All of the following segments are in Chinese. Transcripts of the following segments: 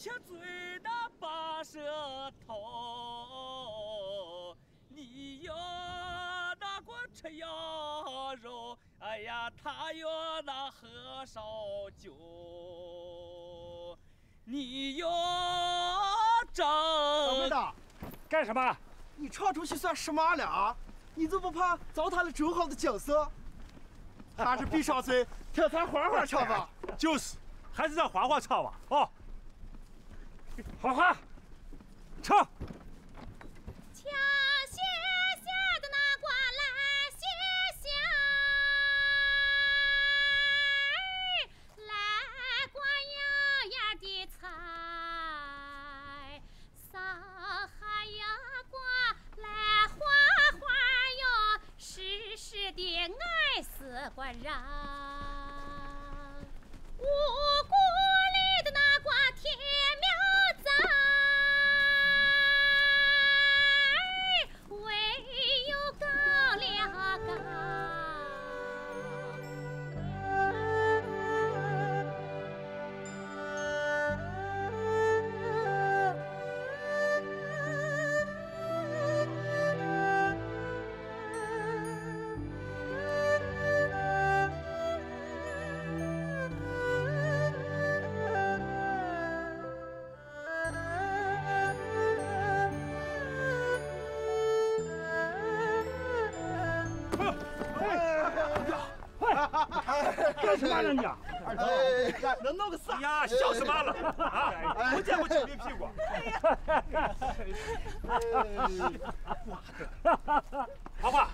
像醉的把舌头，你要拿锅吃羊肉，哎呀，他要那喝烧酒，你要整。老妹子，干什么？你唱出去算什么了啊？你就不怕糟蹋了周浩的景色？还是闭上嘴，听咱花花唱吧。就是，还是让花花唱吧。哦。 花花，唱。瞧，谢谢的拿过来，谢谢来过样样的菜，上海呀过来花花哟，时时的爱死个人，五谷里的那瓜甜苗。 干什么呢你？二头，能弄个啥呀？笑什么了？啊！没见过酒瓶屁股。妈的！花花，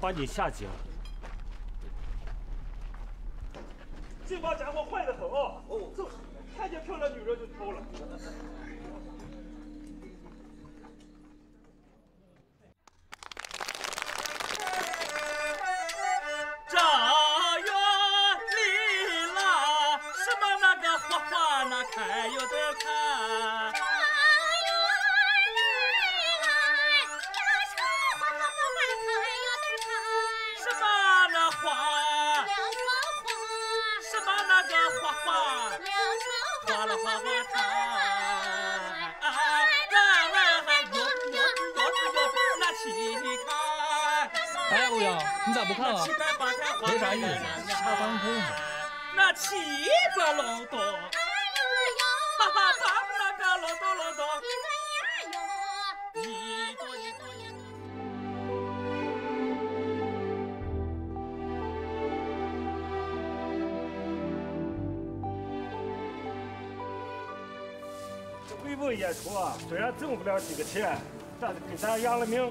把你下井！这帮家伙坏得很哦！哦，就是看见漂亮女人就偷了。正月里了，什么那个花花那开有的看。 花了花花开，哎，哟，那旗开。哎，欧阳，你咋不看啊？没啥意思，瞎翻空。那旗个隆咚，哈哈，他们那个隆咚隆咚。 慰问演出啊，虽然挣不了几个钱，但是给咱扬了名。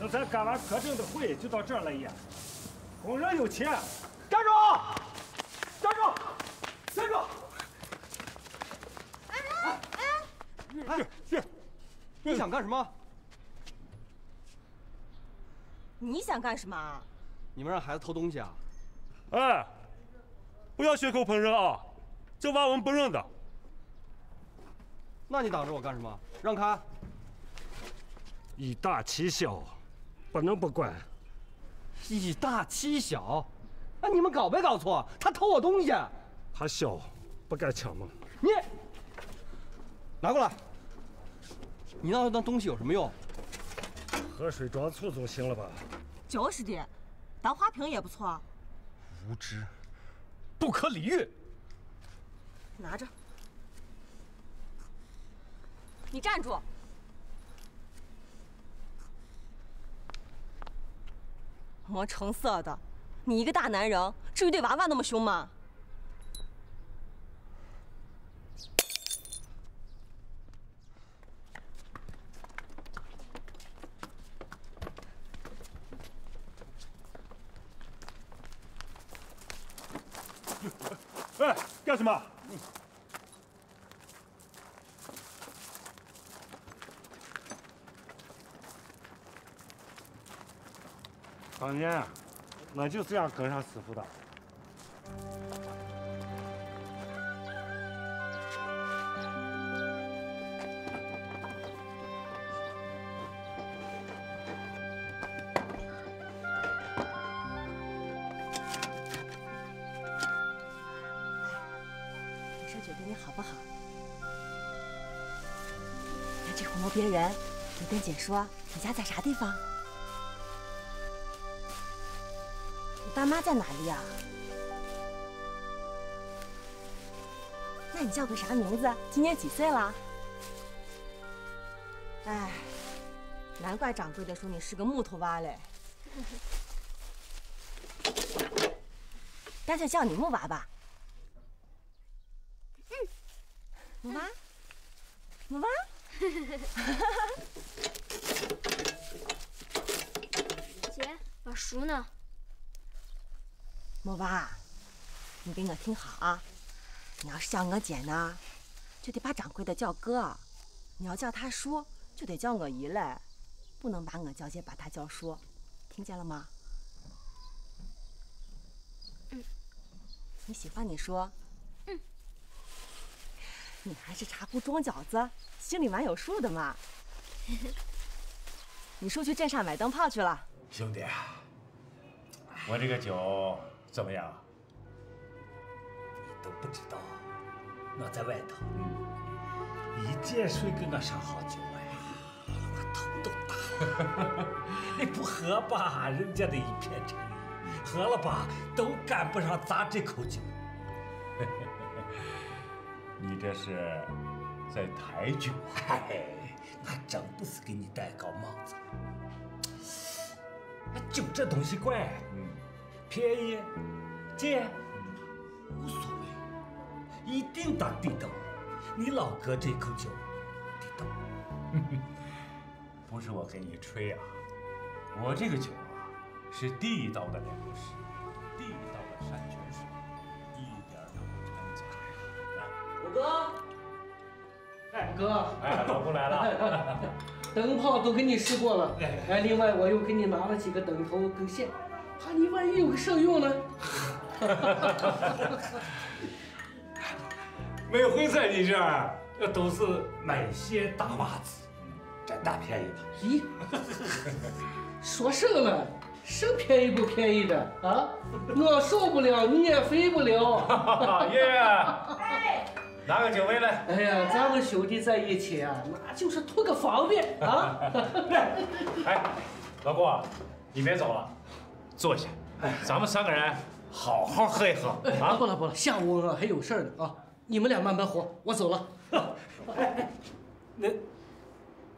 等咱赶完科政的会，就到这儿来演。工人有钱，站住！站住！站住！哎，你想干什么？你想干什么？你们让孩子偷东西啊？哎，不要血口喷人啊！这娃我们不认得。 那你挡着我干什么？让开！以大欺小，不能不管。以大欺小，啊，你们搞没搞错？他偷我东西！他小，不该抢吗？你拿过来！你拿当东西有什么用？喝水装醋总行了吧？就是的，当花瓶也不错。无知，不可理喻！拿着。你站住！ 磨成色的，你一个大男人，至于对娃娃那么凶吗？哎，干什么？当年啊，我就这样跟上师傅的。你说酒对你好不好？你这红毛别人，你跟姐说你家在啥地方？ 爸妈在哪里呀？那你叫个啥名字？今年几岁了？哎，难怪掌柜的说你是个木头娃嘞。干脆叫你木娃吧。木娃，木娃。姐，我叔呢？ 木娃，你给我听好啊！你要是叫我姐呢，就得把掌柜的叫哥；你要叫他叔，就得叫我姨嘞，不能把我叫姐把他叫叔，听见了吗？嗯。你喜欢你叔？嗯。你还是茶壶装饺子，心里蛮有数的嘛。你叔去镇上买灯泡去了。兄弟，我这个酒。 怎么样？你都不知道，我在外头，一见水跟我上好酒哎，我头都大了。你不喝吧，人家的一片沉吟；喝了吧，都赶不上咱这口酒。你这是在抬举我？哎，那真不是给你戴高帽子。酒这东西怪。 便宜，姐，无所谓，一定得地道。你老哥这口酒，地道。不是我给你吹啊，我这个酒啊，是地道的粮食，地道的山泉水，一点都不掺假。老哥，哎哥，哎老公来了，灯泡都给你试过了，哎，另外我又给你拿了几个灯头跟线。 怕你万一有个剩用呢？每回在你这儿，那都是买些大袜子，占大便宜了。咦，说剩了，剩便宜不便宜的啊？我受不了，你也飞不了。爷爷，拿个酒杯来。哎呀，咱们兄弟在一起啊，那就是图个方便啊。哎，老郭，你别走了。 坐下，咱们三个人好好喝一喝啊！不了不了，下午我还有事儿呢啊！你们俩慢慢活，我走了。那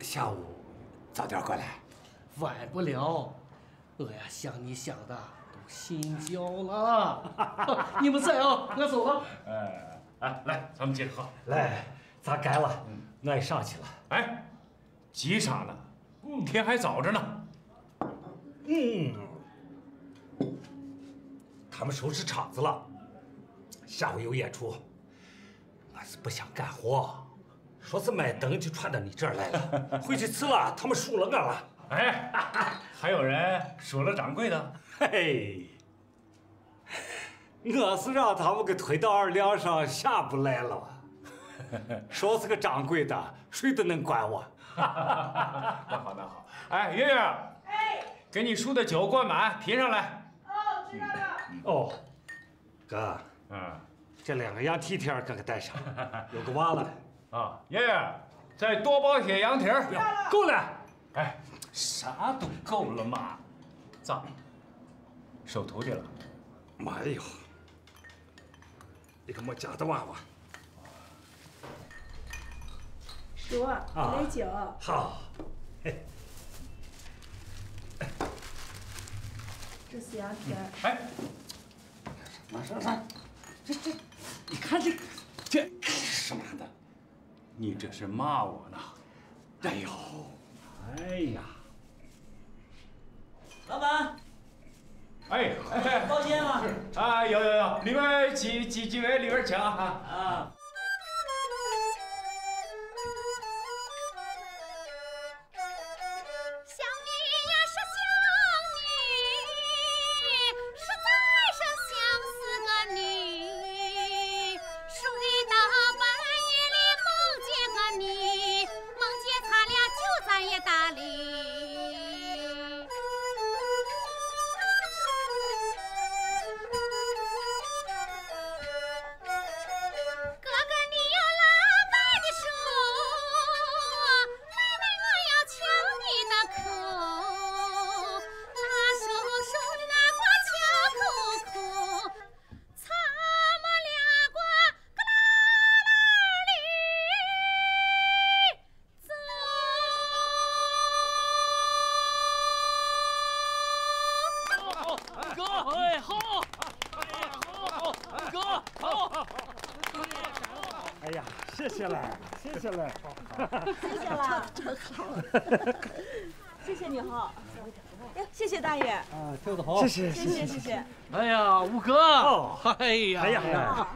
下午早点过来，晚不了。我呀，想你想的都心焦了。你们在啊，我走了。哎，来，咱们接着喝。来，咱干了，我也上去了。哎，急啥呢？天还早着呢。嗯。 他们收拾场子了，下午有演出，我是不想干活，说是买灯就传到你这儿来了。回去吃了，他们数了我了。哎，还有人数了掌柜的。嘿，我是让他们给推到二梁上下不来了。说是个掌柜的，谁都能管我。那好那好，哎，月月，哎，给你叔的酒灌满，提上来。哦。哦，哥，这两个羊蹄蹄儿哥给带上，有个挖了啊。爷爷，再多包些羊蹄儿。够了。哎，啥都够了嘛？咋？收徒弟了？没有。你个没家的娃娃。 叔，来酒。好。这是羊蹄儿。哎，马上来，这，你看这什么的？你这是骂我呢？哎呦，哎呀！老板。哎，包间吗？啊，有，里面几位里边请啊。啊。 谢谢你好，谢谢大爷。啊，跳得好，谢谢。哎呀，五哥，哎呀，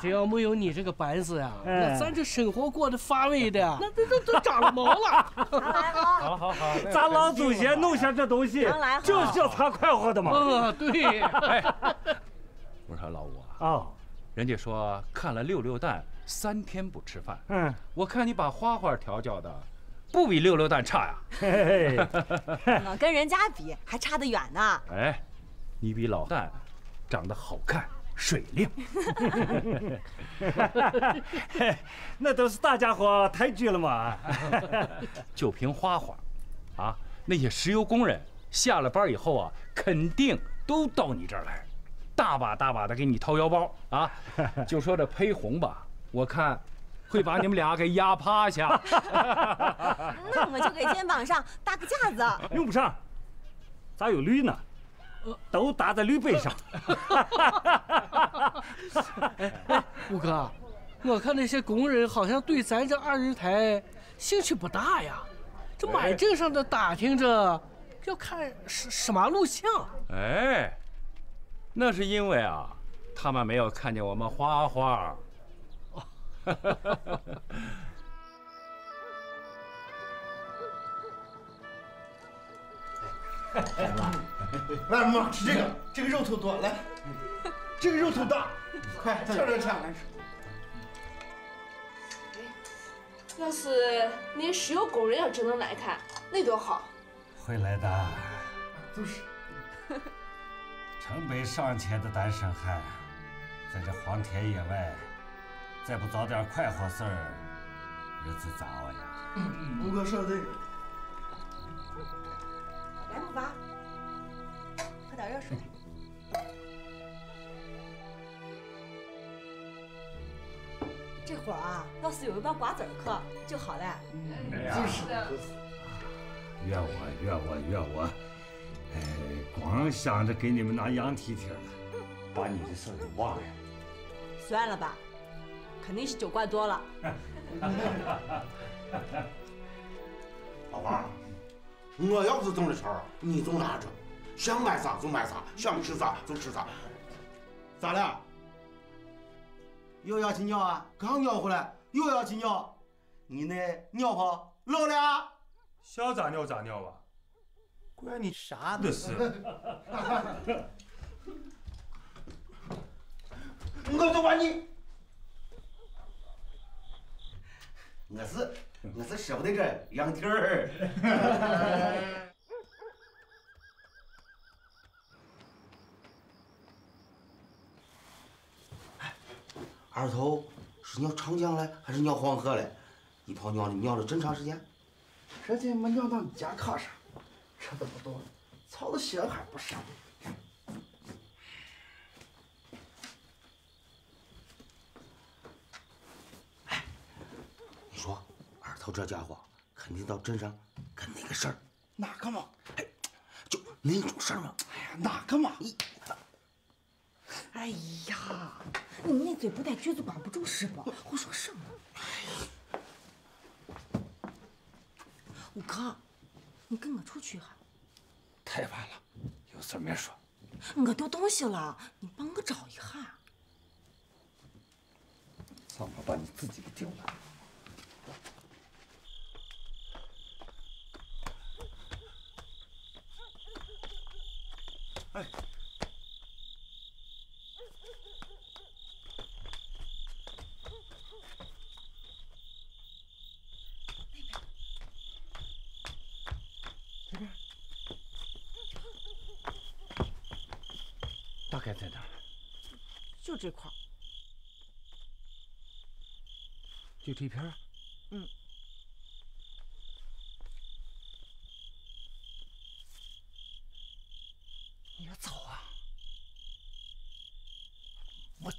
只要没有你这个本事呀，那咱这生活过得乏味的，那都长了毛了。好，咱老祖先弄下这东西，就是要咱快活的嘛。啊，对。我说老五啊，人家说看了六蛋，3天不吃饭。嗯，我看你把花花调教的。 不比6蛋差呀！我跟人家比还差得远呢。哎，你比老蛋长得好看，水灵。那都是大家伙抬举了嘛。就凭花花，啊，那些石油工人下了班以后啊，肯定都到你这儿来，大把的给你掏腰包啊。就说这裴红吧，我看。 会把你们俩给压趴下，那我们就给肩膀上搭个架子。用不上，咱有驴呢，都搭在驴背上。哎，五哥，我看那些工人好像对咱这二人台兴趣不大呀，这满镇上的打听着，要看什么录像。哎，那是因为啊，他们没有看见我们花花。 来，妈，吃这个，这个肉头多，来，这个肉头大，快，跳着吃。要是那石油工人要真能来看，那多好。会来的，就是。成百上千的单身汉，在这荒田野外。 再不找点快活事儿，日子咋熬呀？五哥说的对。来，木娃，喝点热水。这会儿啊，要是有一帮瓜子客就好了。就是的。怨我！哎，光想着给你们拿羊蹄蹄了，把你的事儿给忘了。算了吧。 肯定是酒灌多了。老王，我要是中了钱，你就拿着，想买啥就买啥，想吃啥就吃啥。咋了？又要去尿啊？刚尿回来，又要去尿。你那尿泡漏了啊？想咋尿咋尿吧，关你啥的事？我就把你。 我是舍不得这羊蹄儿。二头是尿长江来还是尿黄河来？一泡尿你尿了真长时间？人家没尿到你家炕上，吃的不多，操的血还不少。 头这家伙肯定到镇上干那个事儿，哪个嘛？哎，就那种事儿嘛。哎呀，哪个嘛？哎呀，你那嘴不带撅子管不住是吧？胡说什么？哎，五哥，你跟我出去哈。太晚了，有事没说。我丢东西了，你帮我找一下。怎么把你自己给丢了？ 哎，那边，大概在哪儿？就这块儿，就这片儿。嗯。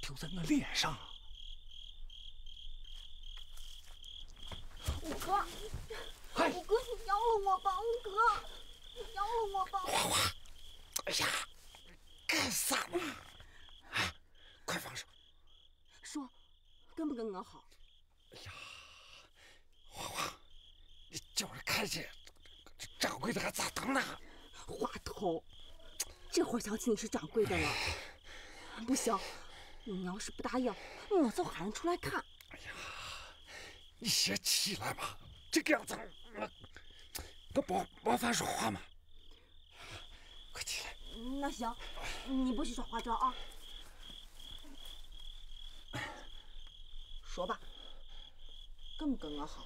就在我脸上，五哥，五哥，你饶了我吧，五哥，你饶了我吧。花花，哎呀，干啥呢？啊，快放手！说，跟不跟我好？哎呀，花花，你叫人看见，掌柜的还咋当呢？滑头，这会儿想起你是掌柜的了，不行。 你要是不答应，我就喊人出来看。哎呀，你先起来吧，这个样子我麻烦说话嘛。快起来。那行，你不许耍花招啊。说吧，跟不跟我好？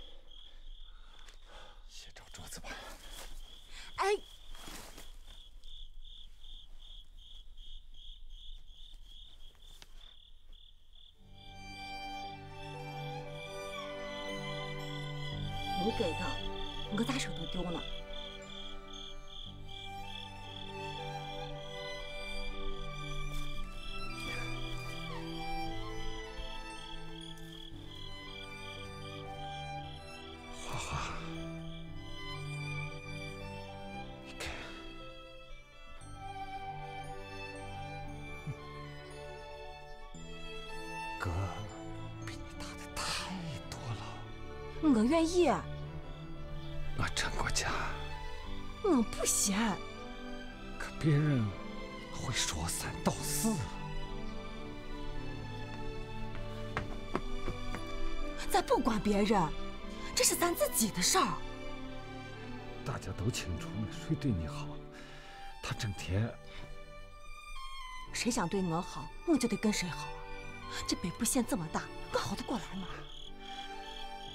先找桌子吧。哎。 你给的，我咋舍得丢呢？花花，你看，哥比你大的太多了，我愿意。 我成过家，我不嫌。可别人会说三道四。咱不管别人，这是咱自己的事儿。大家都清楚，谁对你好，他整天。谁想对我好，我就得跟谁好。这北部县这么大，我好得过来吗？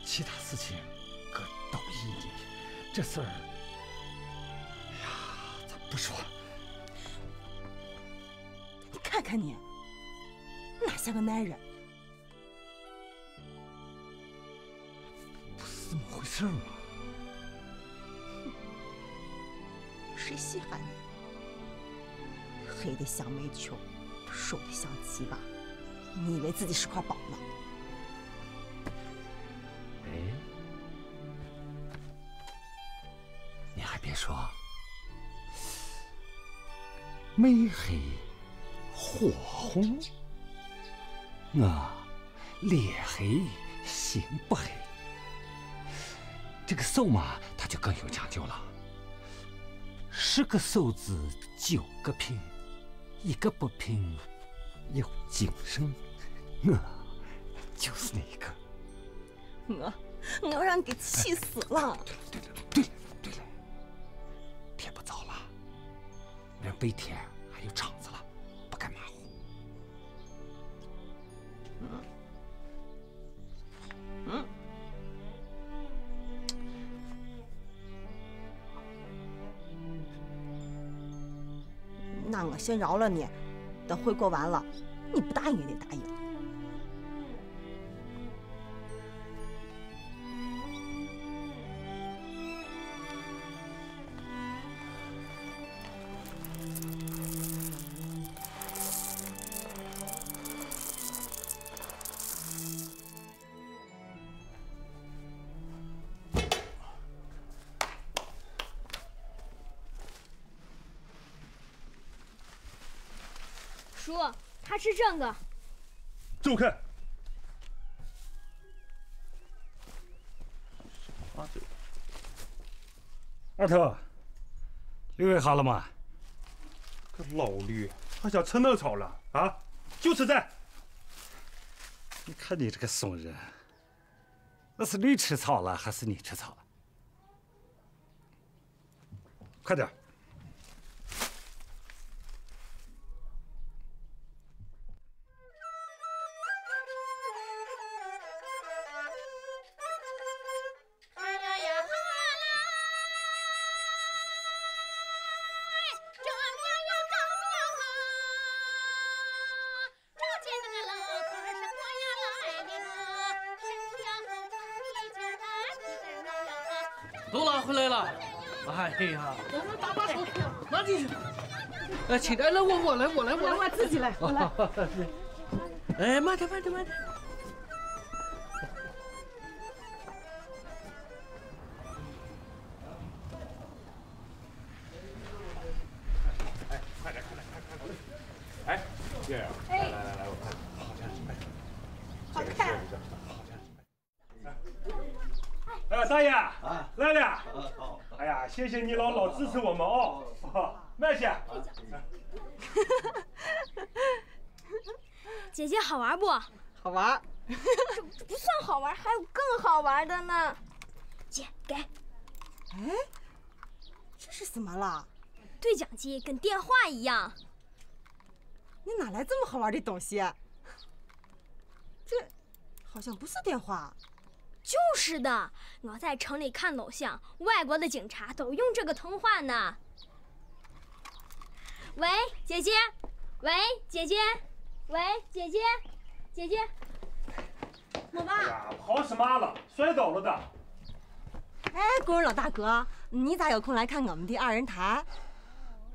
其他事情，哥倒依你。 这事儿，哎呀，咱不说。你看看你，哪像个男人？不是这么回事吗？谁稀罕你？黑的像煤球，瘦的像鸡巴，你以为自己是块宝呢？ 别说，眉黑火红，我脸黑心不黑。这个手嘛，它就更有讲究了。10个手指9个拼，1个不拼有精神。我就是那一个。我让你给气死了！对了，对了。 人白天还有场子了，不敢马虎。那我先饶了你，等会过完了，你不答应也得答应。叔，他吃这个。走开！二头，绿哈了吗？个老绿还想吃嫩草了啊？就是这！你看你这个怂人，那是绿吃草了还是你吃草了？快点！ 都拉回来了，哎呀，咱们搭把手，拿进去。哎，请来来，我来，我自己来，我来。哎，慢点。哎，快点！哎，月儿，来，我看，好像是没，这个确实是，好像是没。 哎，大爷，来了！哎呀，谢谢你老支持我们哦，慢些。姐姐好玩不？好玩。这不算好玩，还有更好玩的呢。姐，给。哎，这是怎么了？对讲机跟电话一样。你哪来这么好玩的东西？这好像不是电话。 就是的，我在城里看偶像，外国的警察都用这个通话呢。喂，姐姐，喂，姐姐，喂，姐姐，姐姐，我妈。哎呀，好什么了？摔倒了的。哎，工人老大哥，你咋有空来看我们的二人台？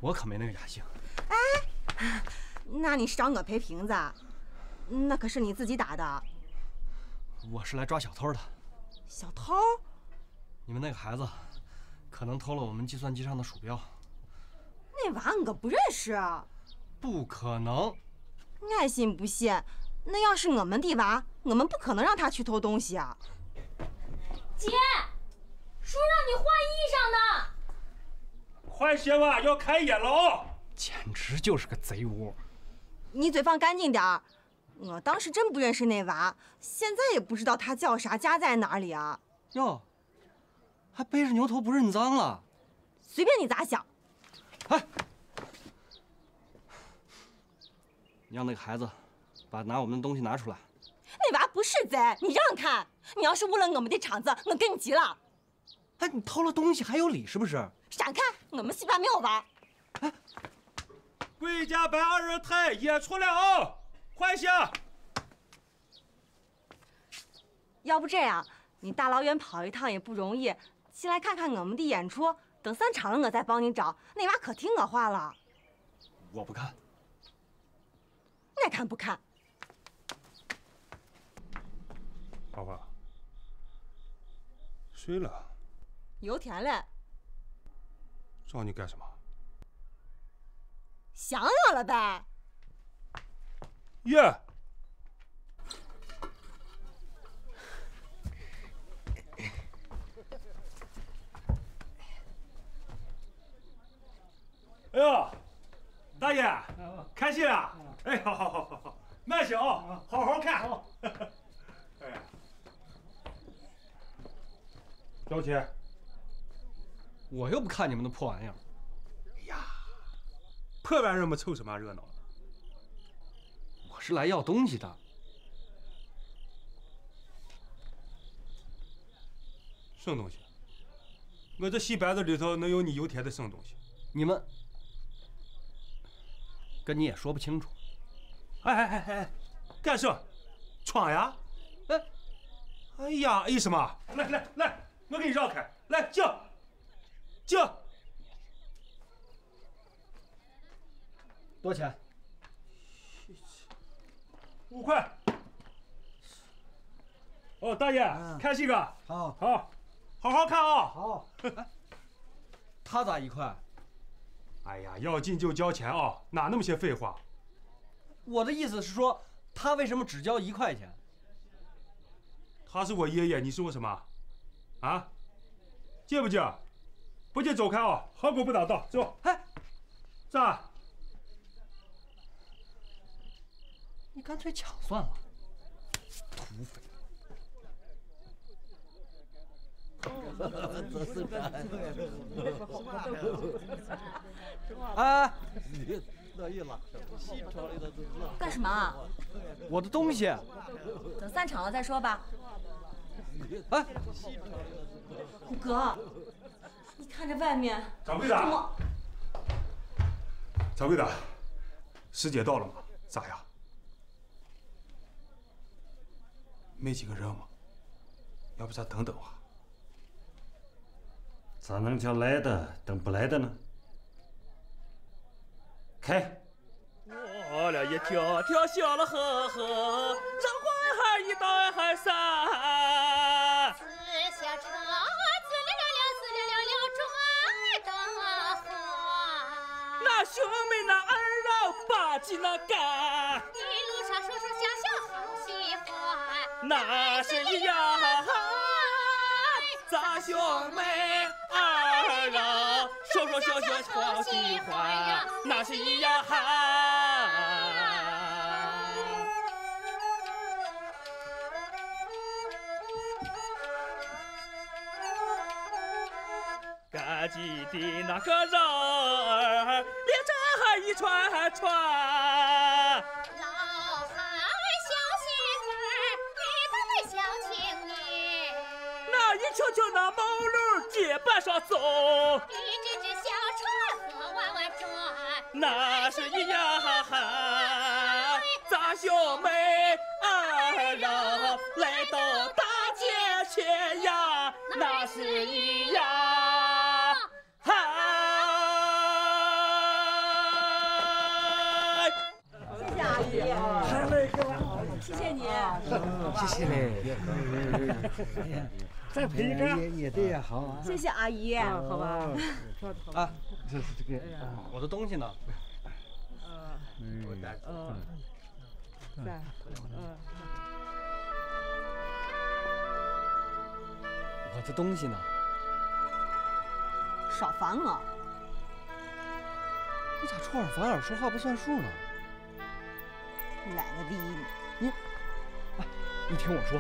我可没那个雅兴。哎，那你是找我赔瓶子？那可是你自己打的。我是来抓小偷的。 小偷？你们那个孩子可能偷了我们计算机上的鼠标。那娃我不认识。不可能。爱信不信，那要是我们的娃，我们不可能让他去偷东西啊。姐，叔让你换衣裳呢。快些吧，要开眼了哦！简直就是个贼窝。你嘴放干净点儿。 我当时真不认识那娃，现在也不知道他叫啥，家在哪里啊？哟，还背着牛头不认脏了？随便你咋想。哎，你让那个孩子把拿我们的东西拿出来。那娃不是贼，你让开！你要是误了我们的场子，我跟你急了。哎，你偷了东西还有理是不是？闪开！我们戏班没有娃。哎，归家班二人台也出来啊！ 快些！要不这样，你大老远跑一趟也不容易，先来看看我们的演出。等散场了，我再帮你找。那娃可听我话了。我不看。爱看不看。爸爸，睡了。油田嘞。找你干什么？想我了呗。 耶！哎呦，大爷，看戏了！哎，好，慢些啊，好好看。哎，娇妻，我又不看你们的破玩意儿。哎呀，破玩意儿嘛，凑什么热闹？ 我是来要东西的，什么东西？我这戏班子里头能有你油田的什么东西？你们跟你也说不清楚。哎，干什么？闯呀！哎呀，哎什么？来，我给你让开，来，进。多少钱？ 5块。哦，大爷，看戏个，好好看啊！好。他咋1块？哎呀，要进就交钱啊，哪那么些废话？我的意思是说，他为什么只交1块钱？他是我爷爷，你是我什么？啊？借不借？不借走开啊！好狗不打道，走。哎，站！你干脆抢算了，土匪！ 哎，你乐意了？干什么啊？我的东西。等散场了再说吧。哎，虎哥，你看着外面。掌柜的。掌柜的，师姐到了吗？咋呀？没几个人吗？要不咱等等啊？ 咋能叫来的等不来的呢？开！我俩一条条小了河河，上官海一道海山。四下车，四溜溜溜，四溜溜溜转的河。那兄妹那二老把起那干。一路上说说笑笑好喜欢。那是一样，咱兄妹。 二郎，说说笑笑好喜欢呀，那是一样哈。干净的那个人儿，连着还一串还串。 瞧瞧那毛驴结巴上走，一只只小船河弯弯转，那是一样哈。咱兄妹二郎来到大街前呀，那是一样哈。谢谢阿姨，谢谢你，谢谢嘞。 再陪一个，也对呀，好啊！谢谢阿姨，好吧。啊，这个，我的东西呢？我的东西呢？少烦我！你咋出尔反尔，说话不算数呢？懒得理你。你听我说。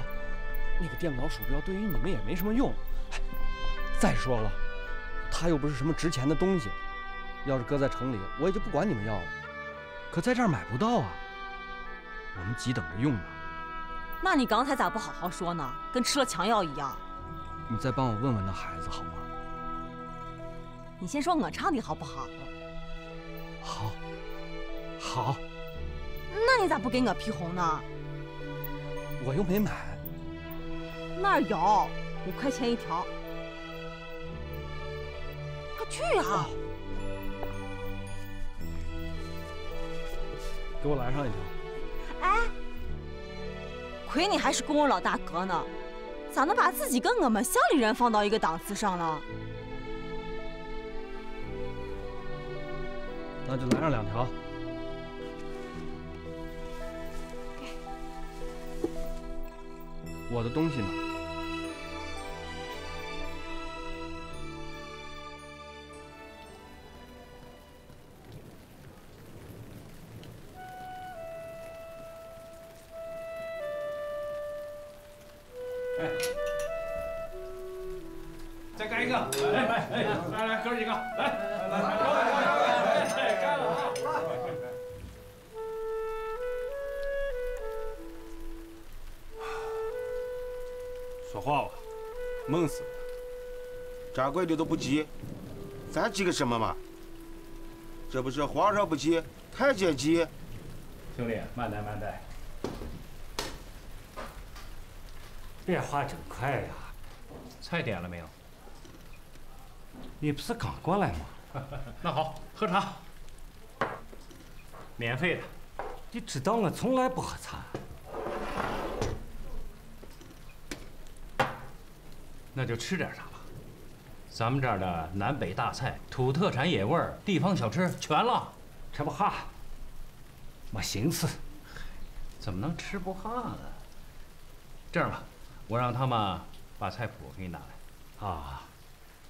那个电脑鼠标对于你们也没什么用。哎，再说了，它又不是什么值钱的东西，要是搁在城里，我也就不管你们要了。可在这儿买不到啊，我们急等着用呢。那你刚才咋不好好说呢？跟吃了强药一样。你再帮我问问那孩子好吗？你先说我唱的好不好？好，好。那你咋不给我批红呢？我又没买。 那儿有5块钱一条，快去呀！给我来上一条。哎，亏你还是工人老大哥呢，咋能把自己跟我们乡里人放到一个档次上了？那就来上2条。 我的东西呢？哎，再干一个！来，哥几个，来，干了啊！来。 说话吧，闷死了！掌柜的都不急，咱急个什么嘛？这不是皇上不急，太监急。兄弟，慢待慢待，变化真快呀！菜点了没有？你不是刚过来吗？那好，喝茶，免费的。你知道我从来不喝茶。 那就吃点啥吧，咱们这儿的南北大菜、土特产野味儿、地方小吃全了，吃不下。我寻思，怎么能吃不下呢？这样吧，我让他们把菜谱给你拿来。啊，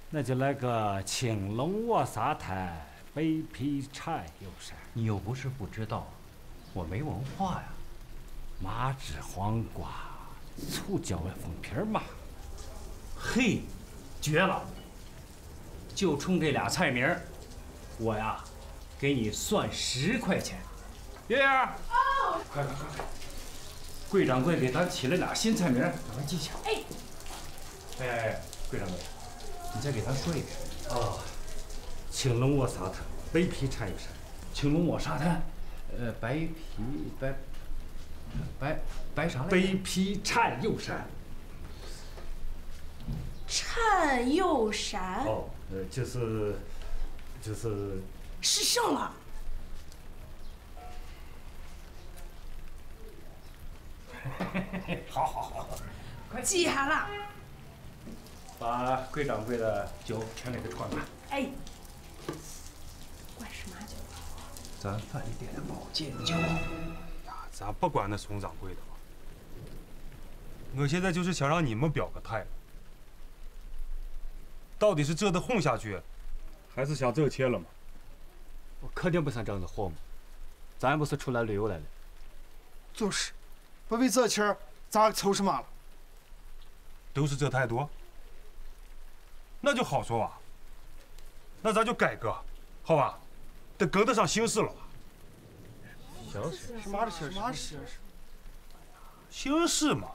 那就来个青龙卧沙滩，北皮柴油山。你又不是不知道，我没文化呀。麻汁黄瓜，醋椒外凤皮嘛。嘿，绝了！就冲这俩菜名，我呀，给你算10块钱。 月月，哦，快！桂掌柜给咱起了俩新菜名，咱们记下。哎，桂掌柜，你再给咱说一遍。哦，青龙卧沙滩，白皮柴油山。青龙卧沙滩，白啥来着？白皮柴油山。柴油山。哦，就是。是什么？ 好，快记下了。把桂掌柜的酒全给他灌满。哎，灌什么酒？咱饭店的保健酒。咱不管那宋掌柜的了。我现在就是想让你们表个态，到底是这的混下去，还是想这切了吗？我肯定不想这样的混嘛，咱不是出来旅游来了。就是。 不为这钱儿，咱愁什么了？都是这态度，那就好说啊。那咱就改革，好吧？得跟得上形势了。形势？什么形势？什么形势？形势嘛。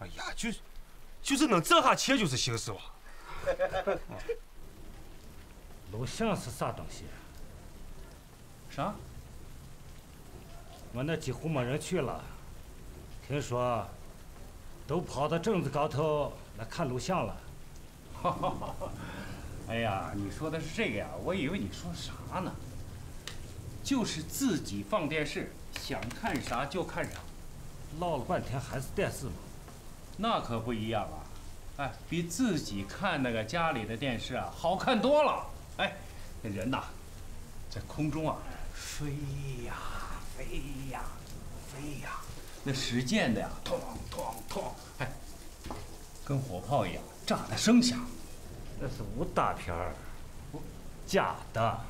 哎呀，就是能挣下钱就是形势吧。录像是啥东西？啥？ 我那几乎没人去了，听说都跑到镇子高头来看录像了。哎呀，你说的是这个呀？我以为你说啥呢？就是自己放电视，想看啥就看啥。唠了半天还是电视嘛。那可不一样啊！哎，比自己看那个家里的电视啊好看多了。哎，那人呐，在空中啊飞呀。 飞呀，那实践的呀，咚咚咚，哎，跟火炮一样，炸的声响。那是武打片儿，假的。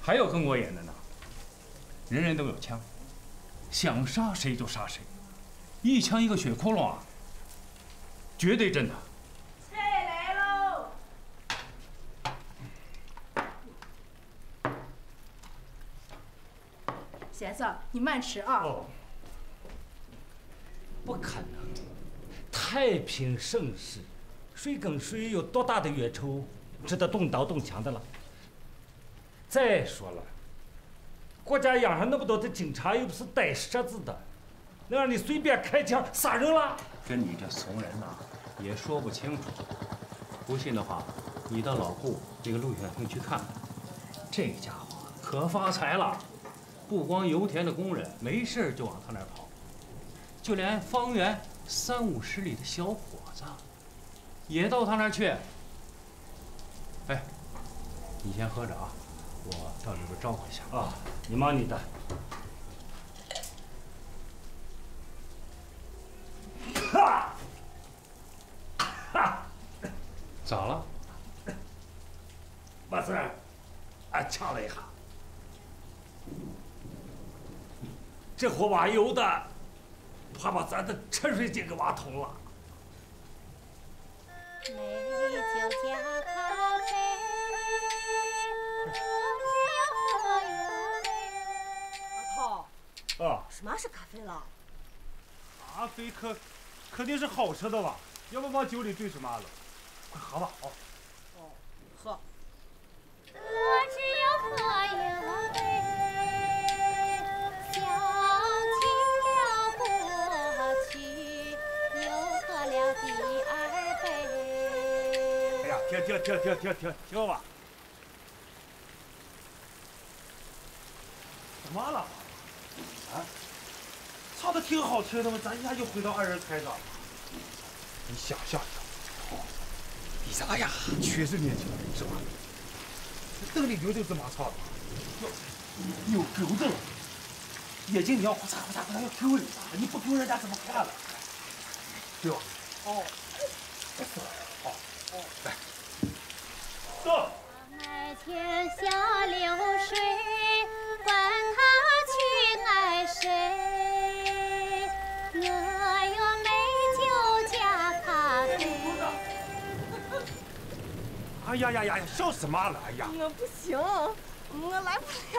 还有更过瘾的呢，人人都有枪，想杀谁就杀谁，一枪一个血窟窿啊，绝对真的。菜来喽！贤子，你慢吃啊！哦，不可能！太平盛世，谁跟谁有多大的冤仇，值得动刀动枪的了？再说了，国家养上那么多的警察，又不是逮折子的，能让你随便开枪杀人了？跟你这怂人呐、啊，也说不清楚。不信的话，你到老顾这个陆远峰去看看，这家伙可发财了。 不光油田的工人没事就往他那儿跑，就连方圆30-50里的小伙子，也到他那儿去。哎，你先喝着啊，我到里边招呼一下啊。你忙你的。哈，哈，咋了？没事，俺呛了一下。 这火挖油的，怕把咱的沉水井给挖通了。美酒家靠山，老头。啊。什么是咖啡了？咖啡肯定是好吃的吧？要不往酒里兑什么了？快喝吧，哦。哦，喝。我只要喝油的。 哎呀，停吧！怎么了？啊？唱的挺好听的嘛，咱一下就回到2人开了。你想象一下，你啥呀？确实年轻，是吧？这邓丽君就是这么唱的。有狗的了。眼睛你要哗嚓要丢人了，你不丢人家怎么看了？对吧？哦。好，哦，来，走。爱天下流水，管他去爱谁，我有美酒加咖啡。哎呀呀呀呀！笑死妈了！哎呀！我不行，我来不了。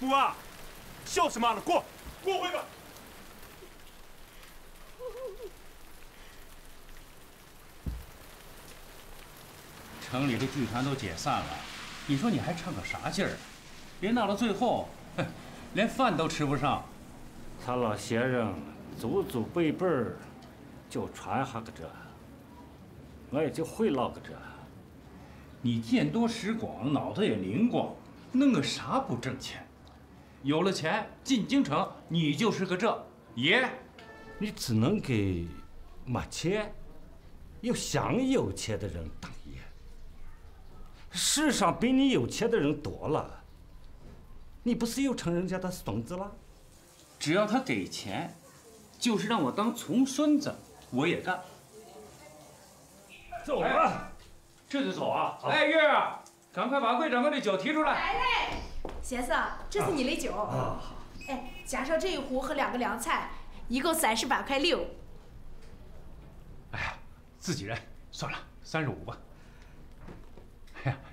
姑啊，笑死妈了！给我回去。 城里的剧团都解散了，你说你还唱个啥劲儿？别闹到最后，哼，连饭都吃不上。他老先生祖辈辈儿就传下个这，我也就会唠个这。你见多识广，脑袋也灵光，弄个啥不挣钱？有了钱进京城，你就是个这爷。你只能给没钱又想有钱的人当爷。 世上比你有钱的人多了，你不是又成人家的孙子了？只要他给钱，就是让我当重孙子，我也干。走吧，这就走啊！哎，月儿，赶快把桂掌柜的酒提出来。来嘞，贤子，这是你的酒。啊，好。哎，加上这一壶和两个凉菜，一共38.6。哎呀，自己人，算了，35吧。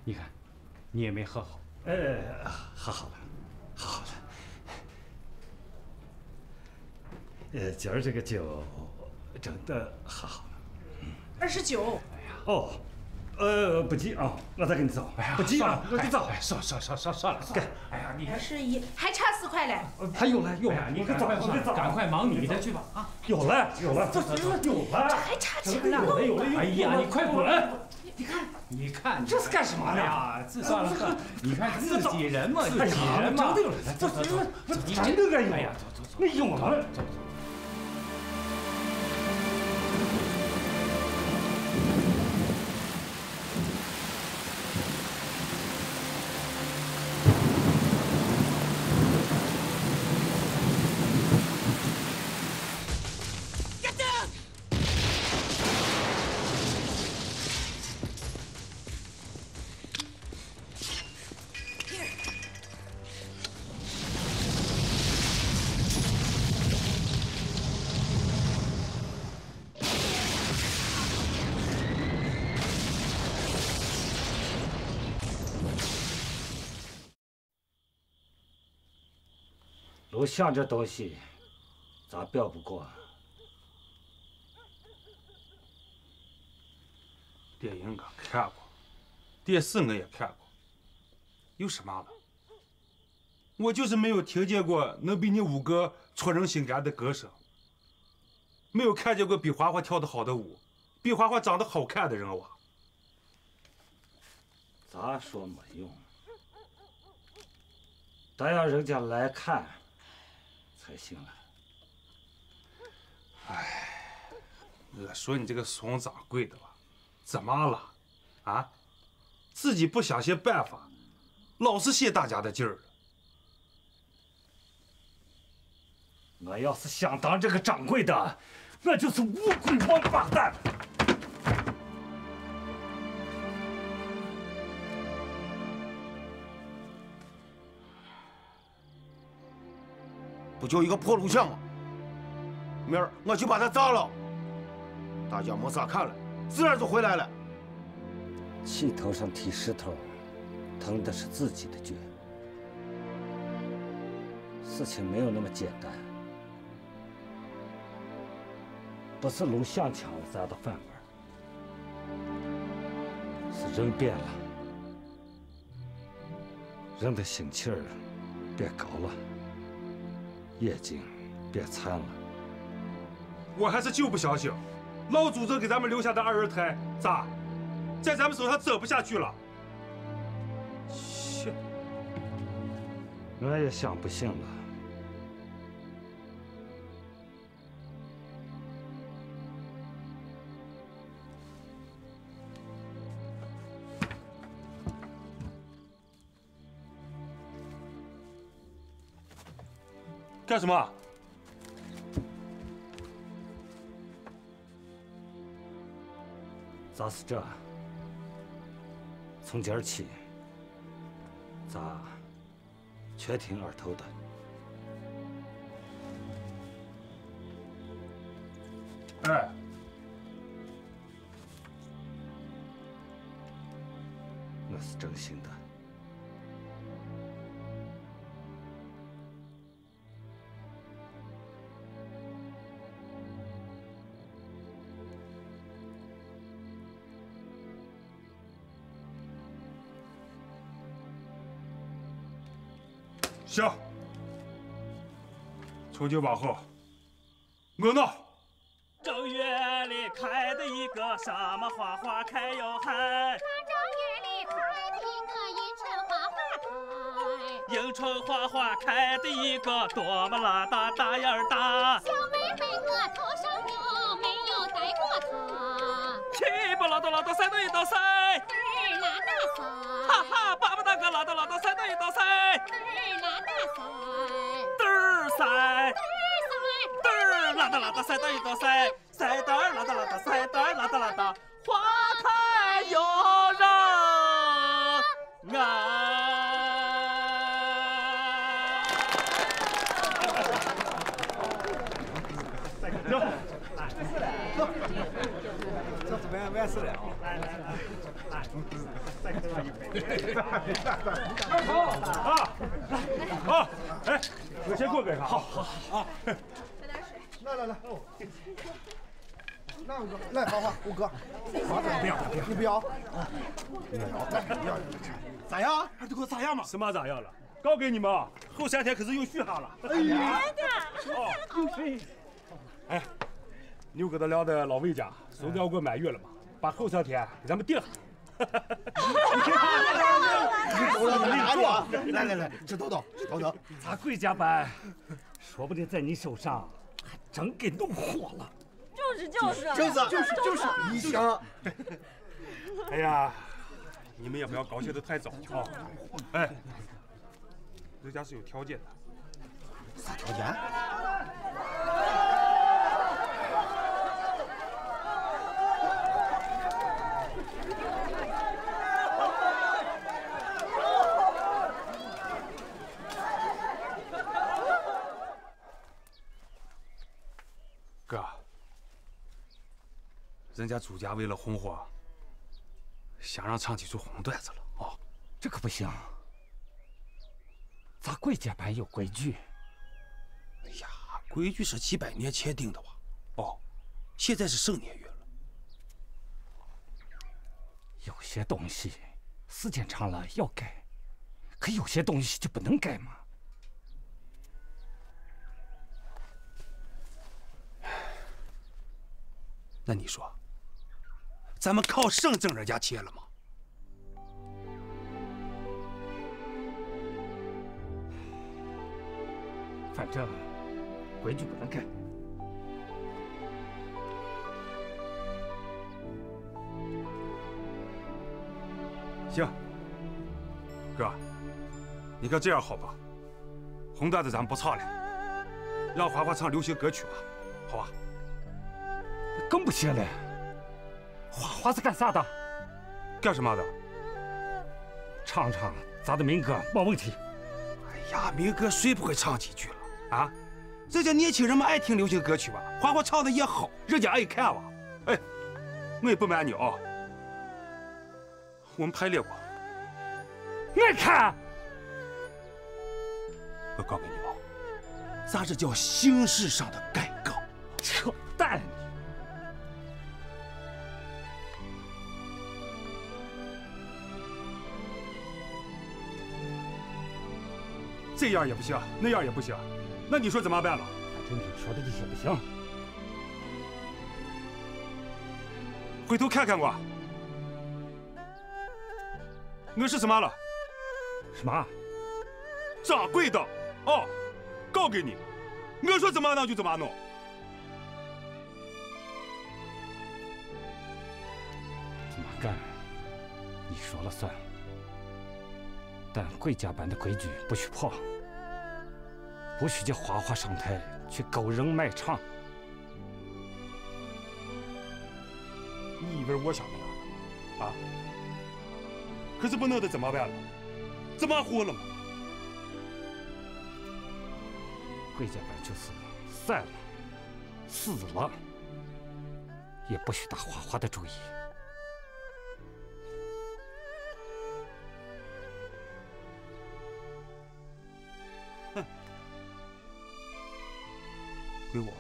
你看，你也没喝好。喝好了，喝好了。今儿这个酒真的喝好了。29。哎呀，哦，不急啊，我再给你找。哎呀，不急啊，我再找。算了，给。哎呀，你还是爷，还差4块嘞。还有了，有了，你赶快找，赶快忙你的去吧啊！有了，这有了，这还差钱呢。有了。哎呀，你快滚！你看，你这是干什么呀？算了算了，你看自己人嘛，真的有了，走，你真的该有呀，走，那有了，走。 我想这东西，咋表不过？电影我看过，电视我也看过，有什么了？我就是没有听见过能比你五哥戳人心肝的歌声，没有看见过比花花跳得好的舞，比花花长得好看的人哇。咋说没用？咱让人家来看。 才行了。哎，我说你这个怂掌柜的吧，怎么了？啊，自己不想些办法，老是泄大家的劲儿了。我要是想当这个掌柜的，那就是乌龟王八蛋。 不就一个破录像吗？明儿我去把它砸了，大家没啥看了，自然就回来了。气头上踢石头，疼的是自己的脚。事情没有那么简单，不是录像抢了咱的饭碗，是人变了，人的心气儿变高了。 眼睛别残了，我还是就不相信，老祖宗给咱们留下的二人胎咋，在咱们手上整不下去了？信，我也想不信了。干什么？砸死这！从今儿起，砸全听二头的。 哎，我是真心的。行，从今往后，我闹。 正月里开的一个什么花花开哟嗨！正月里开的一个迎春花花开，迎春花花开的一个多么拉大大眼儿大。小妹妹我头上有没有戴过它？去吧，老大老大三刀一刀塞。儿拉大塞。哈哈，爸爸大哥老大老大三刀一刀塞。儿拉大塞。嘚儿塞。 啦哒啦哒，塞哒一哆塞，塞哒儿啦哒啦哒，塞哒儿啦哒啦哒，花开又让俺。走，这是完事了啊！来来来，再给他一杯。好啊，好，哎，我先过杯哈。好好啊。 来来来，来五哥，来花花，五哥，不要不要，你不要，不要不要，咋样？还得给我咋样嘛？什么咋样了？告给你们，后三天可是有续哈了。哎呀，真的。哎，牛哥他俩的老魏家昨天过满月了嘛，把后三天给咱们定了。来来来，这等等等等，咱贵家班，说不定在你手上。 还真给弄火了，就是，你想，哎呀，你们也不要高兴得太早啊！哎，人家是有条件的，啥条件？哥，人家朱家为了红火，想让唱起出红段子了啊！这可不行，咱贵家班有规矩。哎呀，规矩是几百年前定的吧？哦，现在是盛年月了。有些东西时间长了要改，可有些东西就不能改嘛。 那你说，咱们靠剩挣人家钱了吗？反正规矩不能改。行，哥，你看这样好吧？红段子咱们不唱了，让华华唱流行歌曲吧，好吧？ 更不行了，花花是干啥的？干什么的？唱唱咱的民歌没问题。哎呀，民歌谁不会唱几句了啊？人家年轻人们爱听流行歌曲吧，花花唱的也好，人家爱看吧。哎，我也不瞒你啊，我们排练过。爱看。我告诉你啊，咱这叫形式上的改革。扯淡！ 这样也不行，那样也不行，那你说怎么办了？反正你说的这些不行，回头看看我，我是什么了？什么？掌柜的哦，告给你，我说怎么弄就怎么弄。怎么干？你说了算。 但贵家班的规矩不许破，不许这花花生态去狗扔卖唱。你以为我想不到啊？可是不弄得怎么办了？怎么活了嘛？贵家班就是散了，死了，也不许打花花的主意。 归我，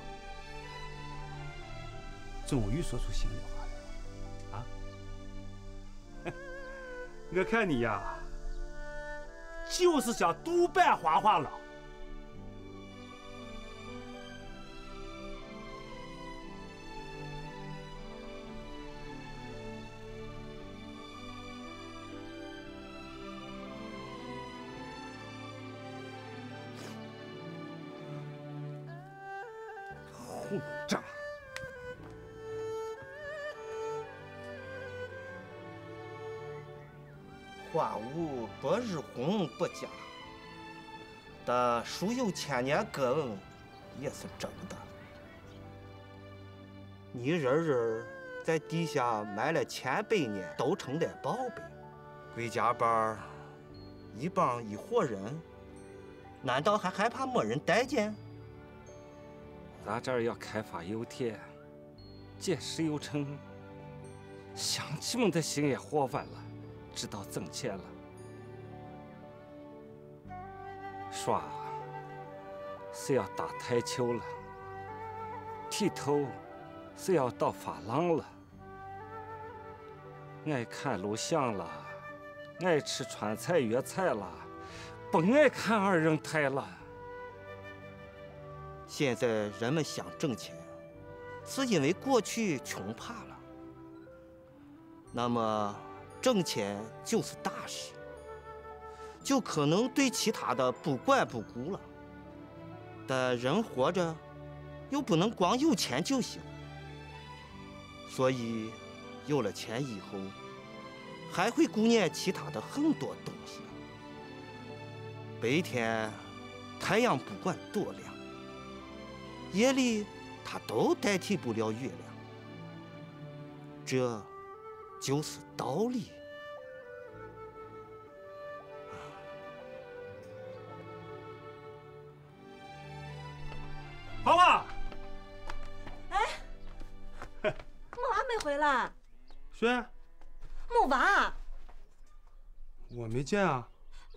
终于说出心里话来了，啊！我看你呀，就是想独霸花花了。花无百日红不假，但树有千年根也是真的。你人人在地下埋了千百年都成的宝贝，归家班一帮一伙人，难道还害怕没人待见？咱这儿要开发油田，建石油城，乡亲们的心也活泛了。 知道挣钱了，说是要打台球了，剃头是要到发廊了，爱看录像了，爱吃川菜粤菜了，不爱看二人台了。现在人们想挣钱，是因为过去穷怕了。那么。 挣钱就是大事，就可能对其他的不管不顾了。但人活着，又不能光有钱就行。所以，有了钱以后，还会顾念其他的很多东西。白天，太阳不管多亮，夜里它都代替不了月亮。这。 就是道理。花花，哎，木娃没回来。谁？木娃。我没见啊。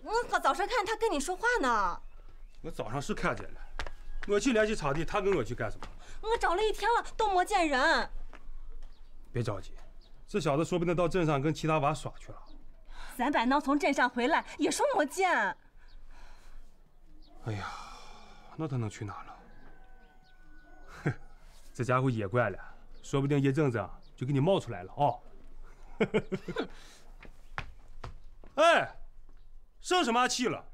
我早上看他跟你说话呢。我早上是看见了，我去联系场地，他跟我去干什么？我找了一天了，都没见人。别着急。 这小子说不定到镇上跟其他娃耍去了。咱把闹从镇上回来也说没见。哎呀，那他能去哪了？哼，这家伙也怪了，说不定一阵子就给你冒出来了啊！哎，生什么气了？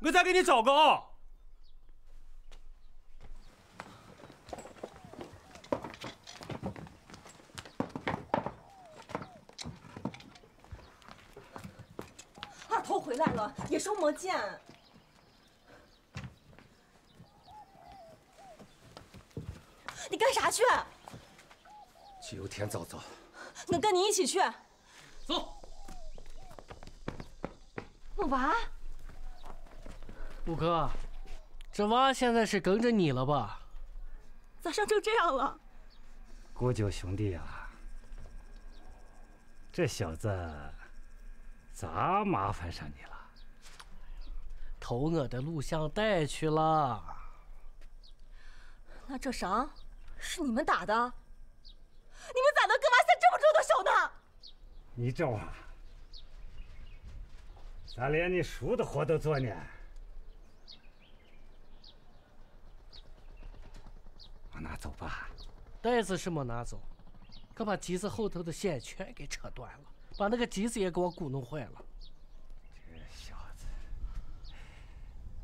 我再给你找个啊！ 回来了，也说没见。你干啥去？去油田走走。我跟你一起去。走。木娃。五哥，这娃现在是跟着你了吧？咋上成这样了？郭九兄弟啊，这小子。 咋麻烦上你了？偷我的录像带去了。那这伤是你们打的？你们咋能跟娃下这么重的手呢？你这娃，咋连你叔的活都做呢？我拿走吧。袋子是没拿走，可把机子后头的线全给扯断了。 把那个机子也给我鼓弄坏了。这小子，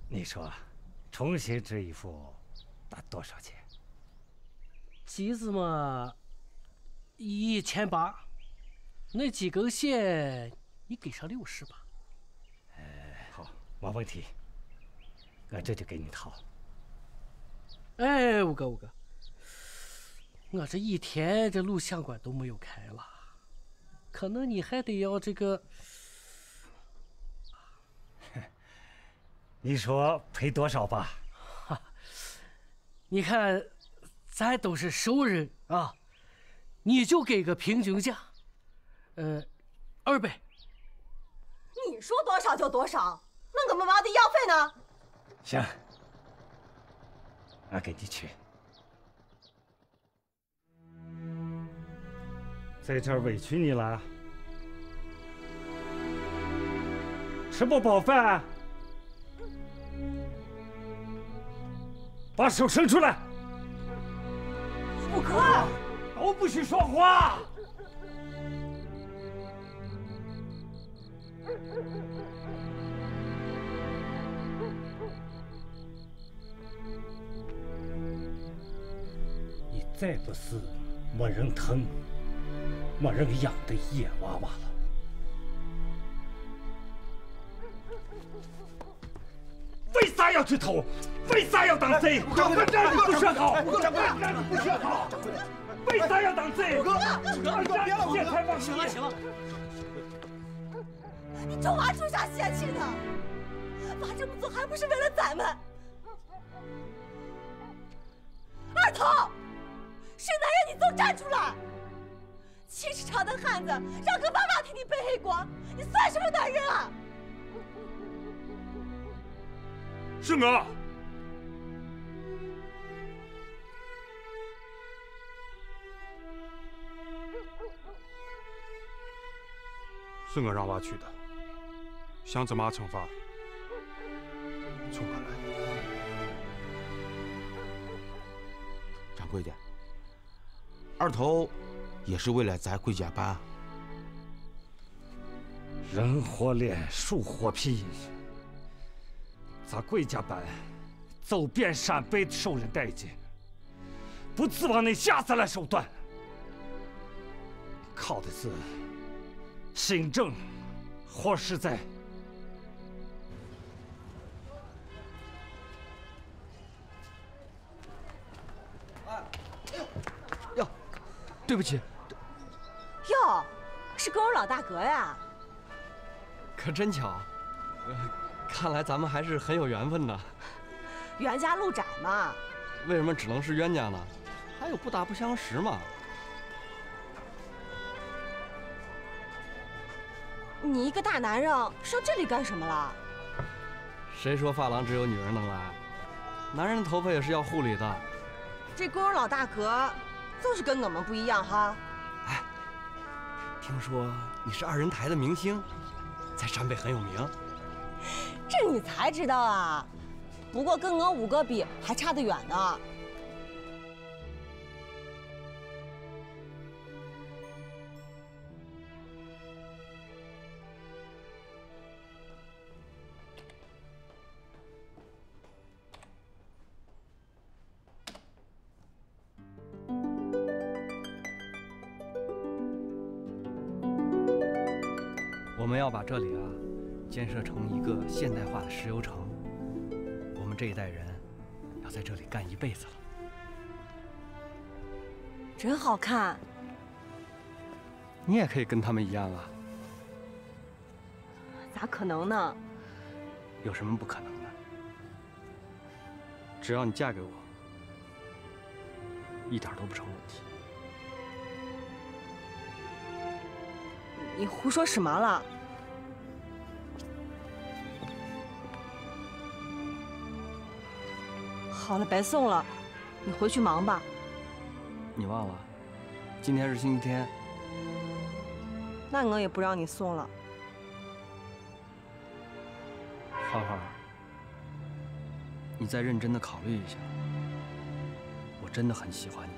你说，重新织一副，打多少钱？机子嘛，1800。那几根线，你给上60吧。哎，好，没问题。俺这就给你掏。哎，五哥，我这一天这录像馆都没有开了，可能你还得要这个。你说赔多少吧？哈，你看，咱都是熟人啊，你就给个平均价，200。 你说多少就多少，那我们娃的医药费呢？行，俺给你去。在这儿委屈你了，吃不饱饭，把手伸出来。五哥，都不许说话。 你再不是没人疼、没人养的野娃娃了。为啥要去偷？为啥要当贼？掌柜，让你不学好！掌柜，让你不学好！为啥要当贼？哥，别了，我哥，行了。 你这娃出啥邪气呢？娃这么做还不是为了咱们？二头，是男人你总站出来！70朝的汉子，让个娃娃替你背黑锅，你算什么男人啊？是我。是我让娃去的。 想怎么惩罚，从我来。掌柜的，二头也是为了咱回家办。人活脸，树活皮。咱回家办，走遍陕北受人待见，不指望你下三滥手段，靠的是心正，活实在。 对不起。哟，是沟老大哥呀！可真巧，看来咱们还是很有缘分的。冤家路窄嘛。为什么只能是冤家呢？还有不打不相识嘛。你一个大男人上这里干什么了？谁说发廊只有女人能来？男人的头发也是要护理的。这沟老大哥。 就是跟我们不一样哈！哎，听说你是2人台的明星，在陕北很有名。这你才知道啊！不过跟我5哥比，还差得远呢。要把这里啊建设成一个现代化的石油城，我们这一代人要在这里干一辈子了。真好看！你也可以跟他们一样啊？咋可能呢？有什么不可能的？只要你嫁给我，一点都不成问题。你胡说什么了？ 好了，白送了，你回去忙吧。你忘了，今天是星期天。那我也不让你送了。花花，你再认真的考虑一下。我真的很喜欢你。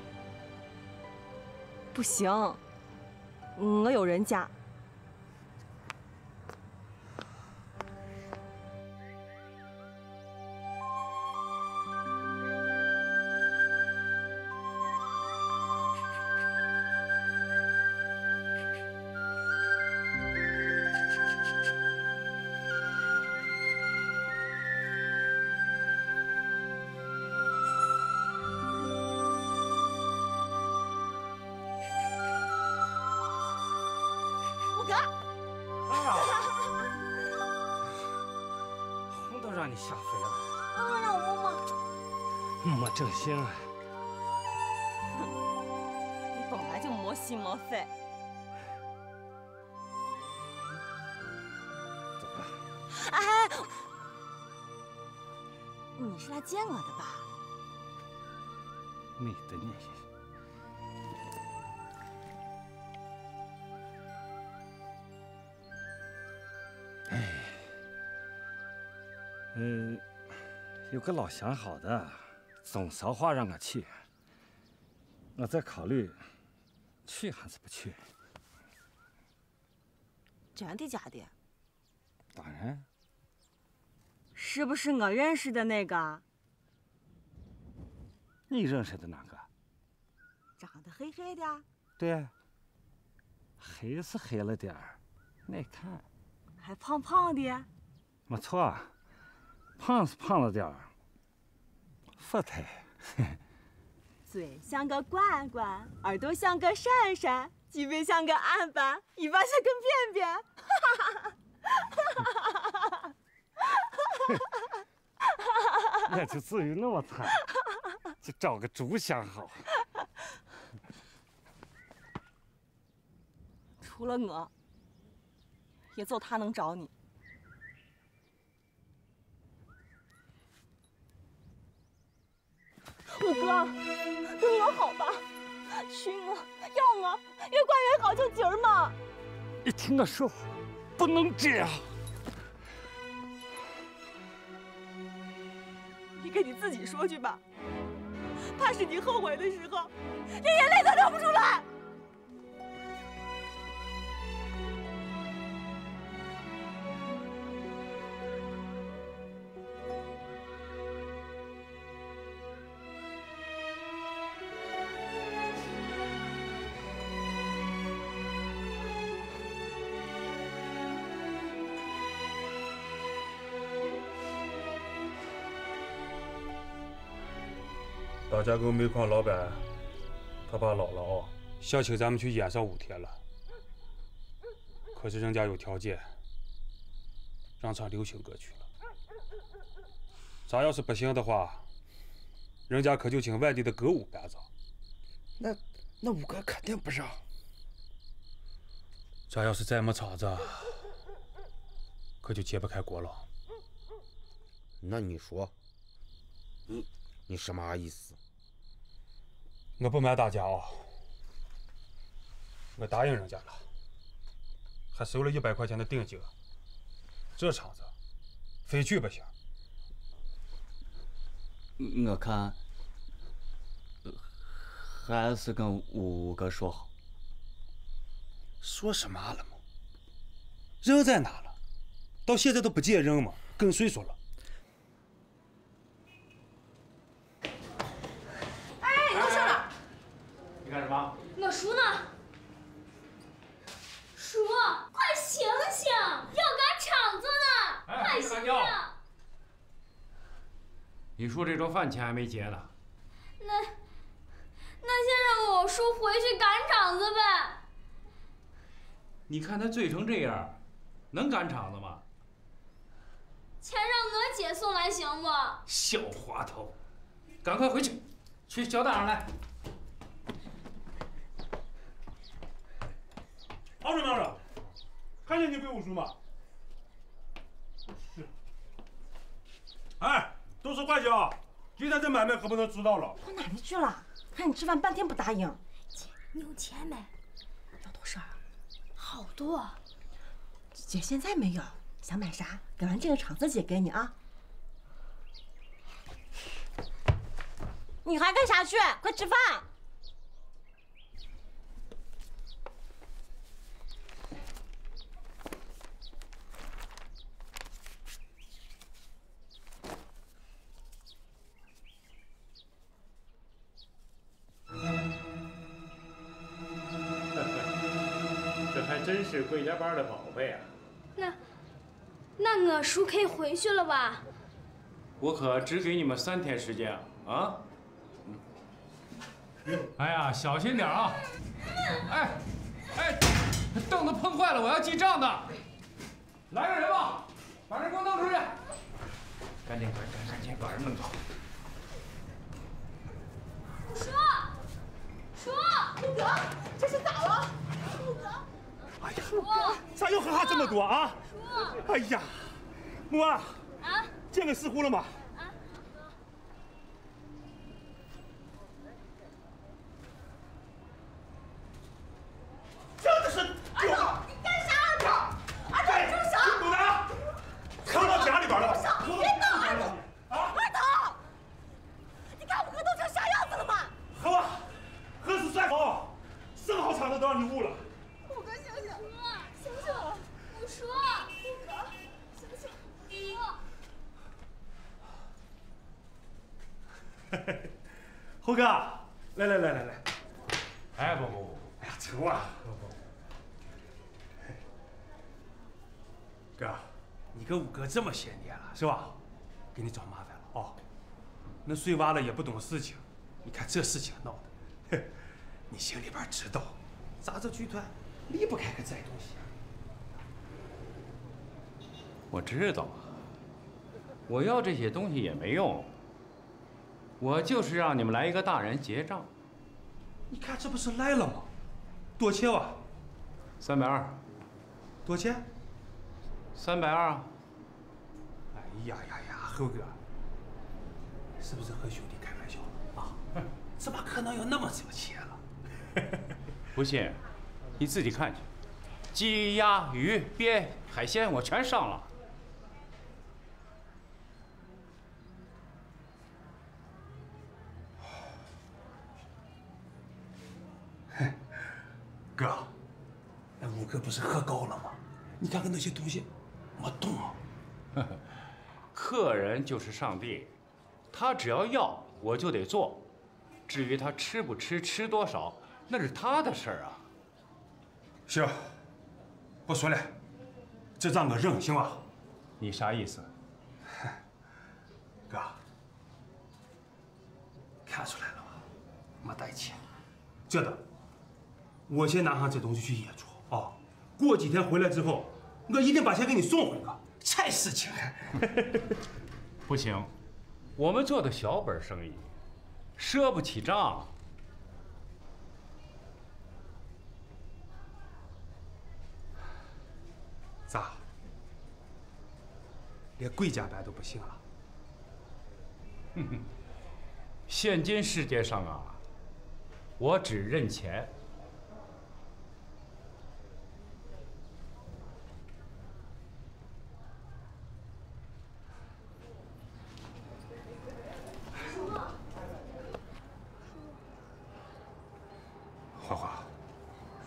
不行，我有人家。让你吓飞了。快快让我摸摸。摸正心。你本来就没心没肺。走吧。哎，你是来接我的吧？没得你。 有个老相好的，总捎话让我去。我在考虑，去还是不去？真的假的？当然。是不是我认识的那个？你认识的哪个？长得黑黑的。对啊。黑是黑了点儿，耐看。还胖胖的。没错。 胖是胖了点儿，富态。嘴像个罐罐，耳朵像个扇扇，脊背像个案板，尾巴像个便便。哈哈哈哈哈哈！那就至于那么惨，就找个猪相好。除了我，也就他能找你。 五哥，对我好吧，娶我，要我，越快越好，就今儿嘛。你听我说，不能这样。你给你自己说去吧，怕是你后悔的时候，连眼泪都流不出来。 大家沟煤矿老板，他爸老了啊，想请咱们去演上5天了。可是人家有条件，让唱流行歌曲了。咱要是不行的话，人家可就请外地的歌舞班子。那五哥肯定不让。咱要是再没场子，可就揭不开锅了。那你说，你什么意思？ 我不瞒大家啊，我答应人家了，还收了100块钱的定金。这场子非去不行。我看还是跟五哥说好。说什么了嘛？人在哪了？到现在都不见人嘛？跟谁说了？ 干什么？我叔呢？叔，快醒醒，要赶场子呢！快醒醒！你叔这周饭钱还没结呢。那先让我叔回去赶场子呗。你看他醉成这样，能赶场子吗？钱让我姐送来行不？小滑头，赶快回去，去叫大人来。 敖叔，敖叔，看见你背五叔吗？是。哎，都是怪小，今天这买卖可不能迟到了。我哪里去了？看你吃饭半天不答应。姐，你有钱没？要多少？好多。姐现在没有，想买啥？赶完这个场子，姐给你啊。你还干啥去？快吃饭。 真是贵家班的宝贝啊！那我叔可以回去了吧？我可只给你们3天时间啊！哎呀，小心点啊！哎，凳子碰坏了，我要记账的。来个人吧，把人给我弄出去！赶紧把人弄走。叔，木格，这是咋了？木格，哎呀，咋又喝哈这么多啊？叔，哎呀，木啊，啊，见了师姑了吗？ 猴哥，来，哎不，哎呀愁啊，哥，你跟五哥这么些年了是吧？给你找麻烦了哦。那碎娃了也不懂事情，你看这事情闹的，你心里边知道，咱这剧团离不开个这东西。我知道，我要这些东西也没用。 我就是让你们来一个大人结账，你看这不是来了吗？多钱哇？320。多钱？320啊。哎呀，猴哥，是不是和兄弟开玩笑了啊？怎么可能有那么少钱了？不信，你自己看去，鸡、鸭、鱼、鳖、海鲜我全上了。 哥，那五哥不是喝高了吗？你看看那些东西，没动啊。客人就是上帝，他只要要我就得做，至于他吃不吃、吃多少，那是他的事儿啊。行，不说了，这账我认，行吧？你啥意思？哥，看出来了吧？没带钱，这的。 我先拿上这东西去野猪啊！过几天回来之后，我一定把钱给你送回来。这事情不行，我们做的小本生意，赊不起账。咋？连贵家班都不行了？哼哼，现今世界上啊，我只认钱。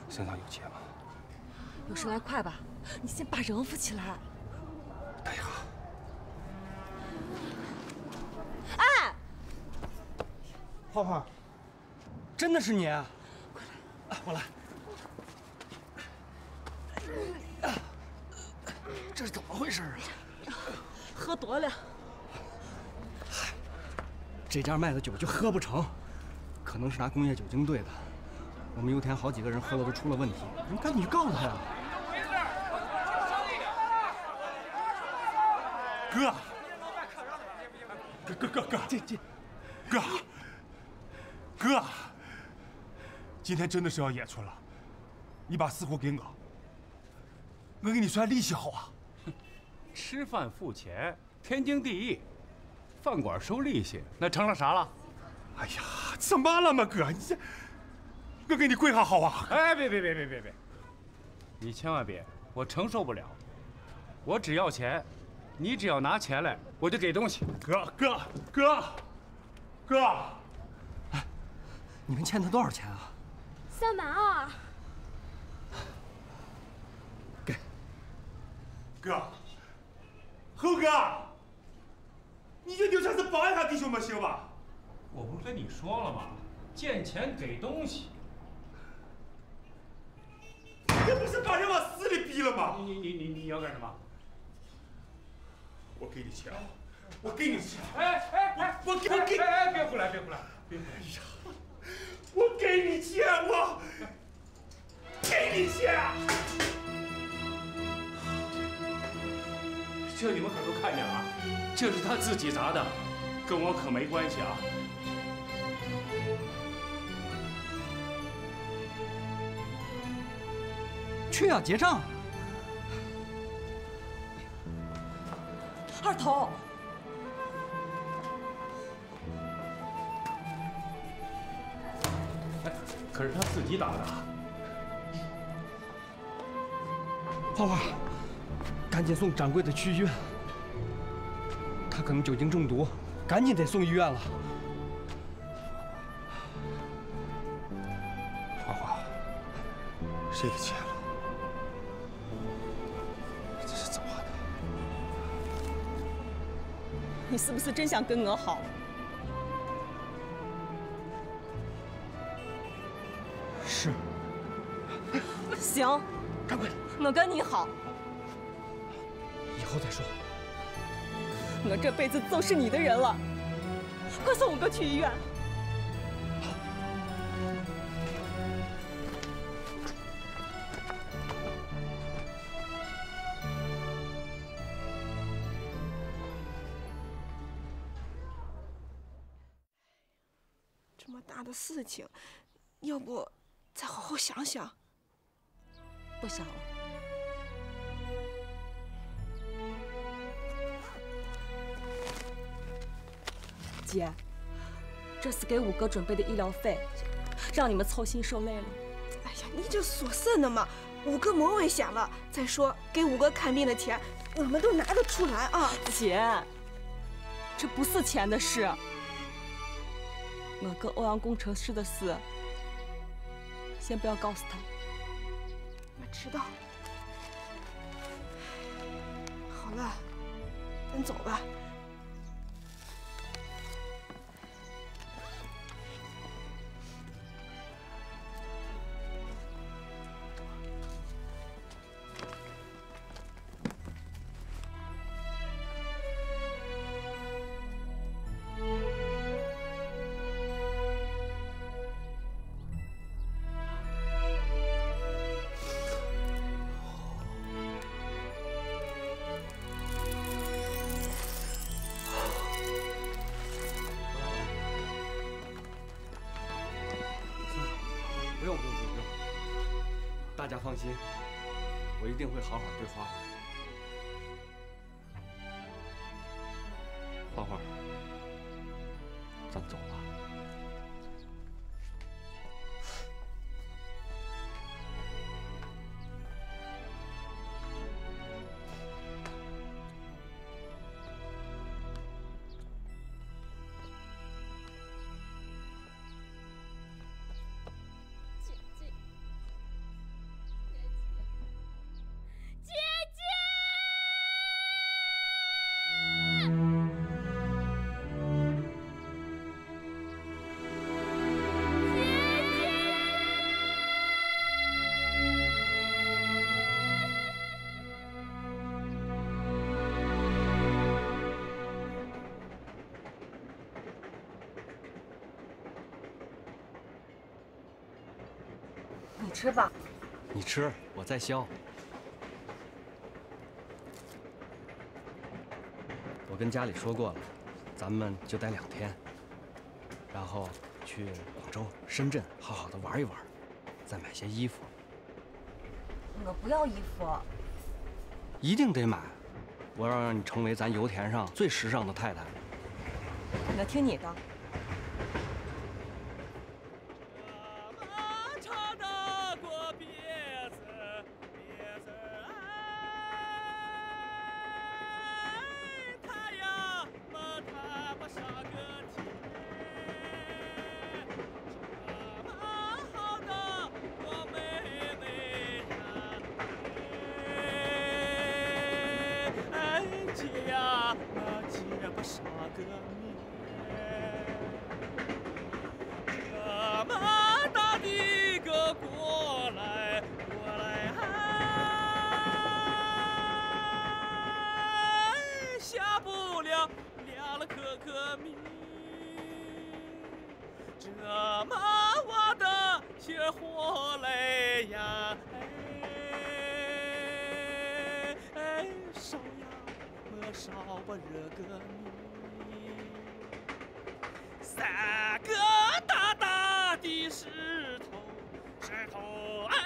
身上有钱吗？有10来块吧，你先把人扶起来。等一下。哎，花花，真的是你啊！快来，我来。这是怎么回事啊？喝多了。嗨，这家卖的酒就喝不成，可能是拿工业酒精兑的。 我们油田好几个人喝了都出了问题，你赶紧去告他呀！哥，哥，今天真的是要演出了，你把私活给我给你算利息好啊！吃饭付钱天经地义，饭馆收利息那成了啥了？哎呀，怎么了嘛哥，你这。 我给你跪下好啊！哎，别，你千万别，我承受不了。我只要钱，你只要拿钱来，我就给东西。哥，哎，你们欠他多少钱啊？320。给。哥，猴哥，你就留下子帮一下弟兄们行吧？我不是跟你说了吗？见钱给东西。 这不是把人往死里逼了吗？你要干什么？我给你钱，我给你钱！哎，我给！哎，别过来！哎呀，我给你钱，我给你钱！这你们可都看着啊，这是他自己砸的，跟我可没关系啊。 去啊，结账！二头，哎，可是他自己打的。花花，赶紧送掌柜的去医院，他可能酒精中毒，赶紧得送医院了。花花，谁的钱？ 你是不是真想跟我好？是。行，掌柜，我跟你好。以后再说。我这辈子就是你的人了，快送我哥去医院。 的事情，要不再好好想想。不想了。姐，这是给五哥准备的医疗费，让你们操心受累了。哎呀，你这说什呢嘛？五哥没危险了。再说，给五哥看病的钱，我们都拿得出来啊。姐，这不是钱的事。 我跟欧阳工程师的事，先不要告诉他。我知道。好了，咱走吧。大家放心，我一定会好好对花花。花花，咱走吧。吃吧，你吃，我在削。我跟家里说过了，咱们就待2天，然后去广州、深圳好好的玩一玩，再买些衣服。我不要衣服。一定得买，我要让你成为咱油田上最时尚的太太。我听你的。少不热个你，三个大大的石头，石头哎，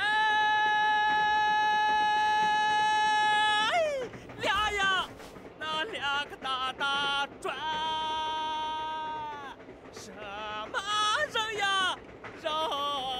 俩呀，那两个大大砖，什么扔呀扔啊！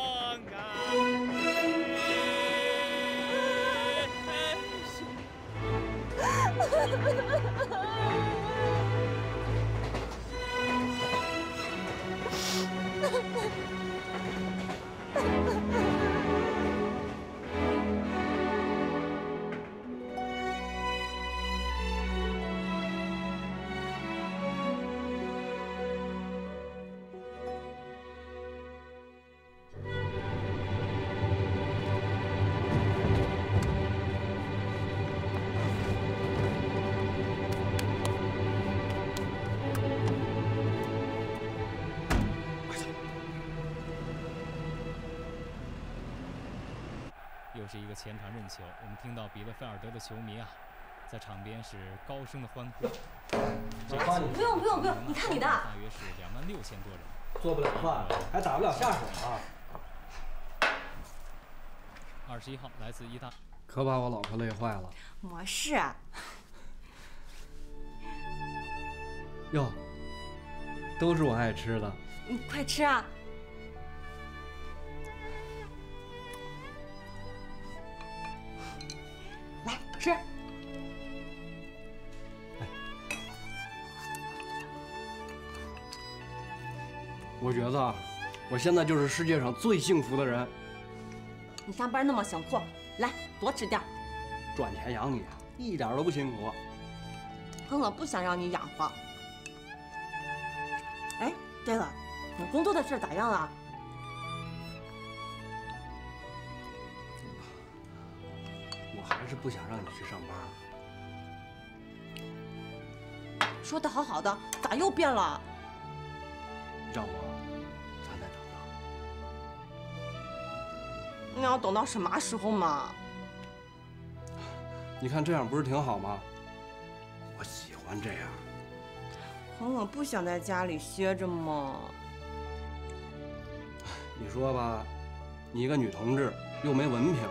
是一个前场任球，我们听到比勒菲尔德的球迷啊，在场边是高声的欢呼。不用不用不用，你看你的。大约是26000多人。做不了饭，还打不了下手啊。21号来自意大利，可把我老婆累坏了。我是啊。哟，都是我爱吃的。你快吃啊！ 吃，哎，我觉得我现在就是世界上最幸福的人。你上班那么辛苦，来多吃点。赚钱养你，一点都不辛苦。可我不想让你养活。哎，对了，你工作的事咋样了？ 是不想让你去上班。说的好好的，咋又变了？让我咱再等等。那要等到什么时候嘛？你看这样不是挺好吗？我喜欢这样。可我不想在家里歇着嘛。你说吧，你一个女同志又没文凭。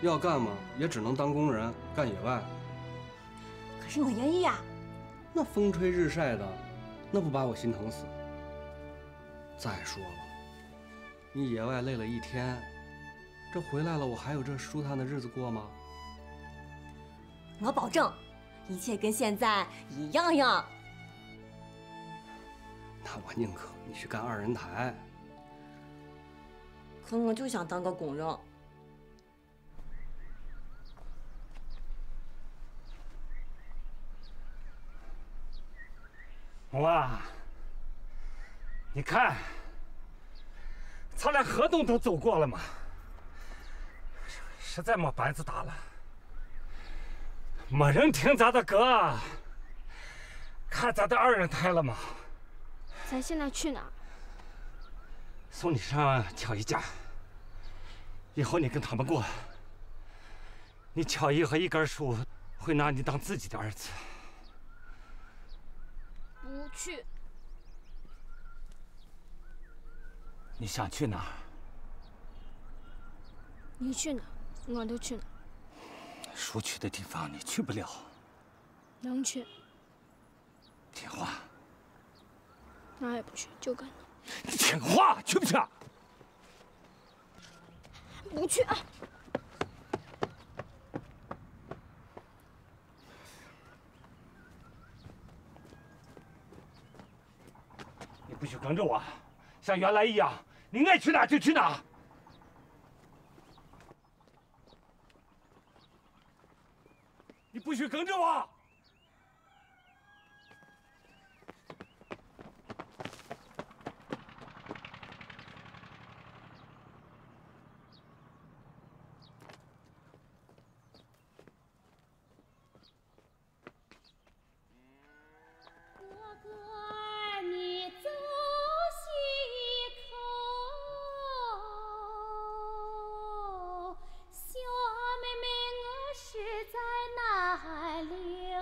要干嘛也只能当工人，干野外。可是我愿意呀。那风吹日晒的，那不把我心疼死？再说了，你野外累了一天，这回来了我还有这舒坦的日子过吗？我保证，一切跟现在一样样。那我宁可你去干二人台。可我就想当个工人。 哇！你看，咱俩合同都走过了嘛，实在没板子打了，没人听咱的歌，看咱的二人台了吗？咱现在去哪儿？送你上巧一家，以后你跟他们过，你巧一和一根树会拿你当自己的儿子。 不去。你想去哪儿？你去哪儿，我就去哪儿。叔去的地方你去不了。能去。听话。哪也不去，就跟你。你听话，去不去？不去啊。不许跟着我，像原来一样，你爱去哪就去哪。你不许跟着我。在哪里？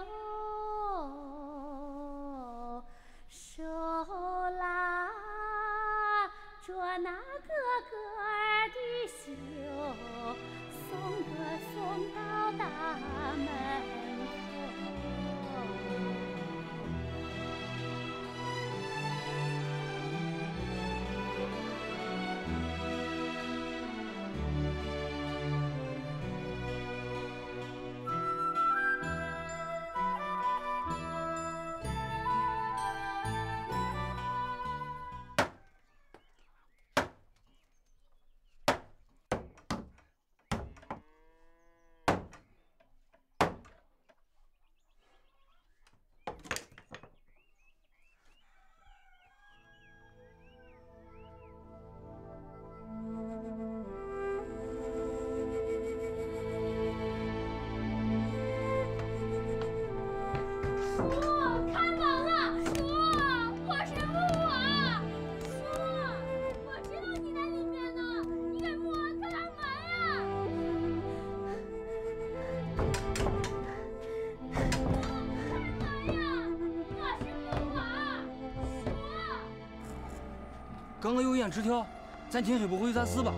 刚刚有眼直挑，咱天水不会三思吧？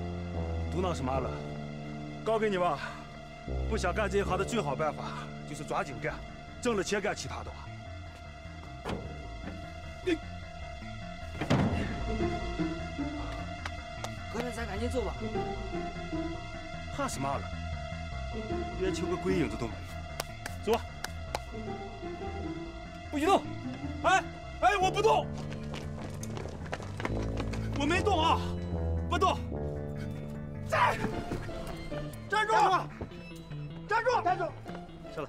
嘟囔什么了？告给你吧，不想干这一行的最好办法就是抓紧干，挣了钱干其他的吧。哥们，咱赶紧走吧。怕什么了？连求个鬼影子都没有。走吧。不许动！哎，我不动。 我没动啊，不动！在，站住！站住！站住！下来。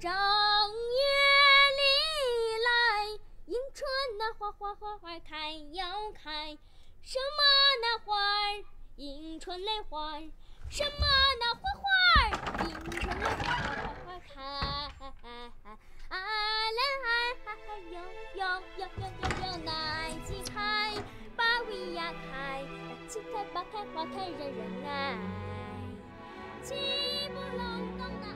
正月里来，迎春那花开又开。什么那花儿？迎春来花儿。什么那花儿？迎春来花开。啊来，哟来几开，把尾呀开，七开八开花开人人爱，七不隆咚的爱。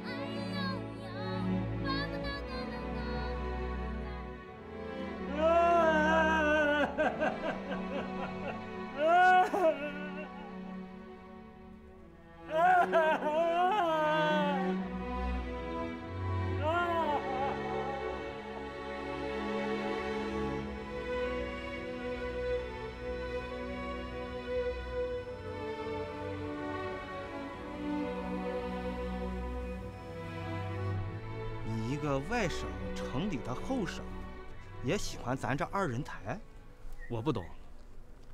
你一个外省城里的后生，也喜欢咱这二人台？ 我不懂，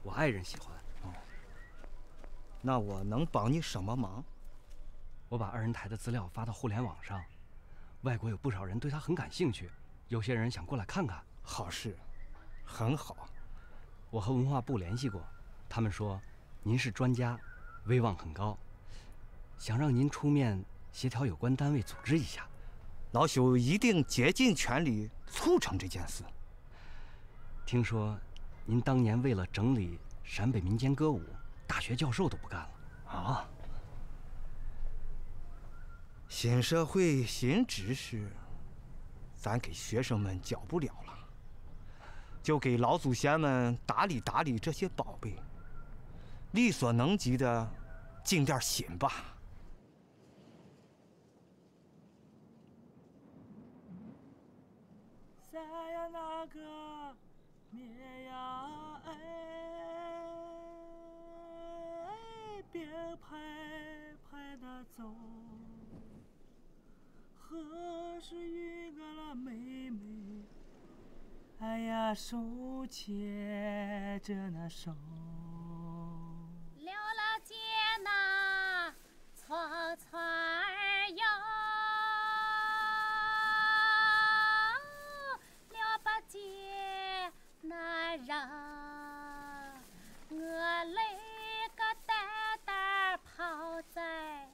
我爱人喜欢。哦，那我能帮你什么忙？我把二人台的资料发到互联网上，外国有不少人对他很感兴趣，有些人想过来看看。好事，很好。我和文化部联系过，他们说您是专家，威望很高，想让您出面协调有关单位组织一下。老朽一定竭尽全力促成这件事。听说。 您当年为了整理陕北民间歌舞，大学教授都不干了啊！新社会、新知识，咱给学生们教不了了，就给老祖先们打理打理这些宝贝，力所能及的尽点心吧。塞呀那个咩呀哎，别拍拍的走。 何时遇个了妹妹？哎呀，手牵着那手。溜了街那搓搓儿哟，溜吧街那绕，我勒个蛋蛋跑在。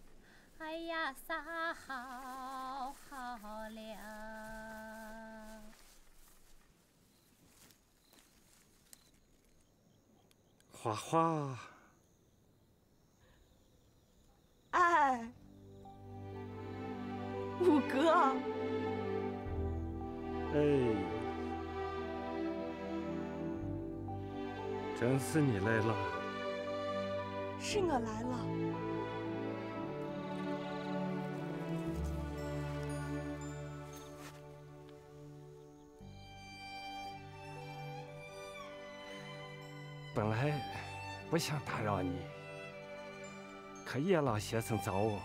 哎呀，啥好好了！花花，哎，五哥，哎，真是你来了！是我来了。 本来不想打扰你，可叶老先生找我，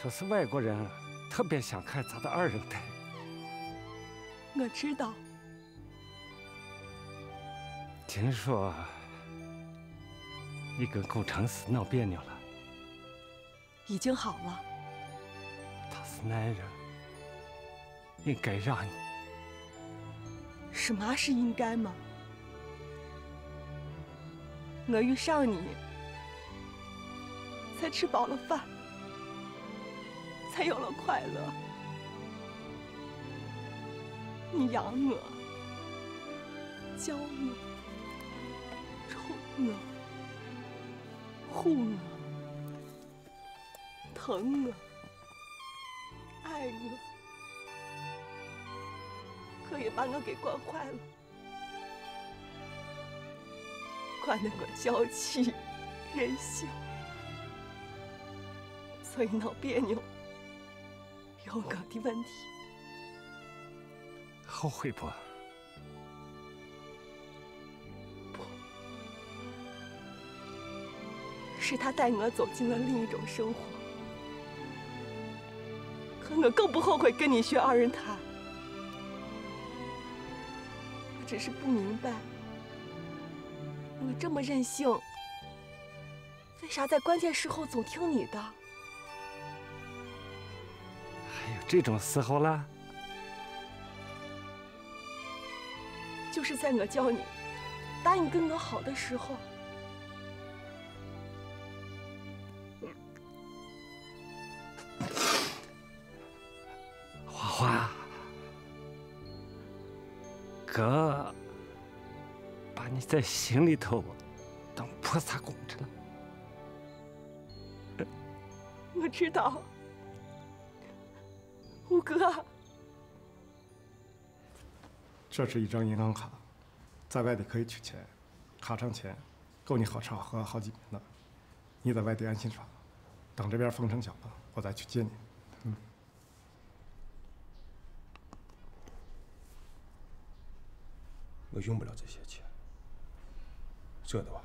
说是外国人特别想看咱的二人台。我知道。听说你跟顾长思闹别扭了。已经好了。他是男人，应该让你。什么是应该吗？ 我遇上你，才吃饱了饭，才有了快乐。你养我，教我，宠我，护我，疼我，爱我，可也把我给惯坏了。 惯得我娇气任性，所以闹别扭，有我的问题。后悔不？不，是他带我走进了另一种生活。可我更不后悔跟你学二人谈。我只是不明白。 我这么任性，为啥在关键时候总听你的？还有这种时候啦？就是在我叫你答应跟我好的时候，花花，哥。 把你在心里头当菩萨供着呢。我知道，五哥。这是一张银行卡，在外地可以取钱，卡上钱够你好吃好喝好几年的。你在外地安心耍，等这边风声小了，我再去接你。嗯。 我用不了这些钱。 这的吧，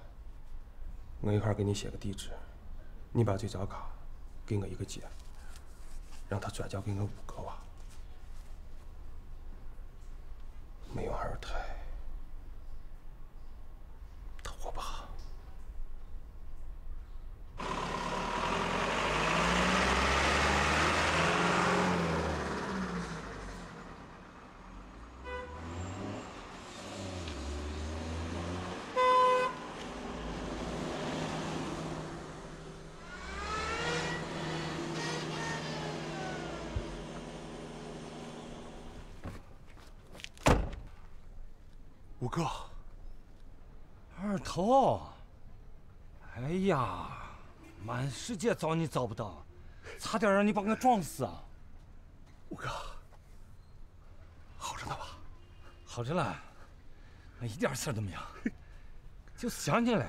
我一会儿给你写个地址，你把这张卡给我一个姐，让她转交给我五哥娃。没有二胎，他活不好。哥，二头，哎呀，满世界找你找不到，差点让你把我撞死啊！五哥，好着呢吧？好着了，我一点事儿都没有，就是想你了。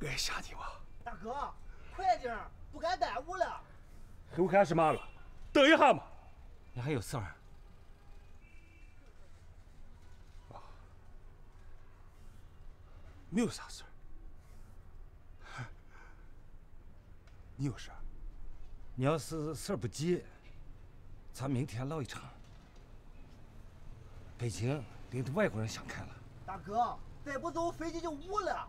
我也想你了。大哥，快点，不敢耽误了。我干什么了？等一下嘛。你还有事儿？ 没有啥事儿，你有事儿？你要是事儿不急，咱明天唠一场。北京领着外国人想开了。大哥，再不走飞机就误了。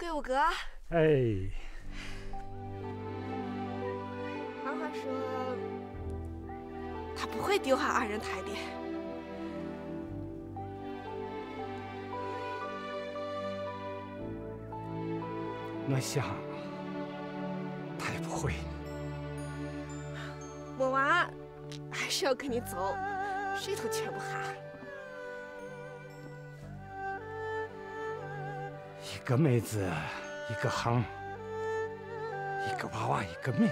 桂五哥，哎，花花说他不会丢下二人台的。 我想，他也不会。我娃还是要跟你走，谁都劝不下。一个妹子，一个行；一个娃娃，一个命。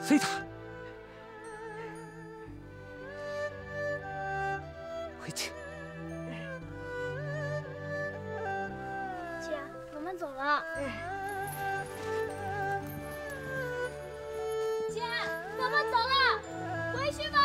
随他，回去。 走了，姐，妈妈走了，回去吧。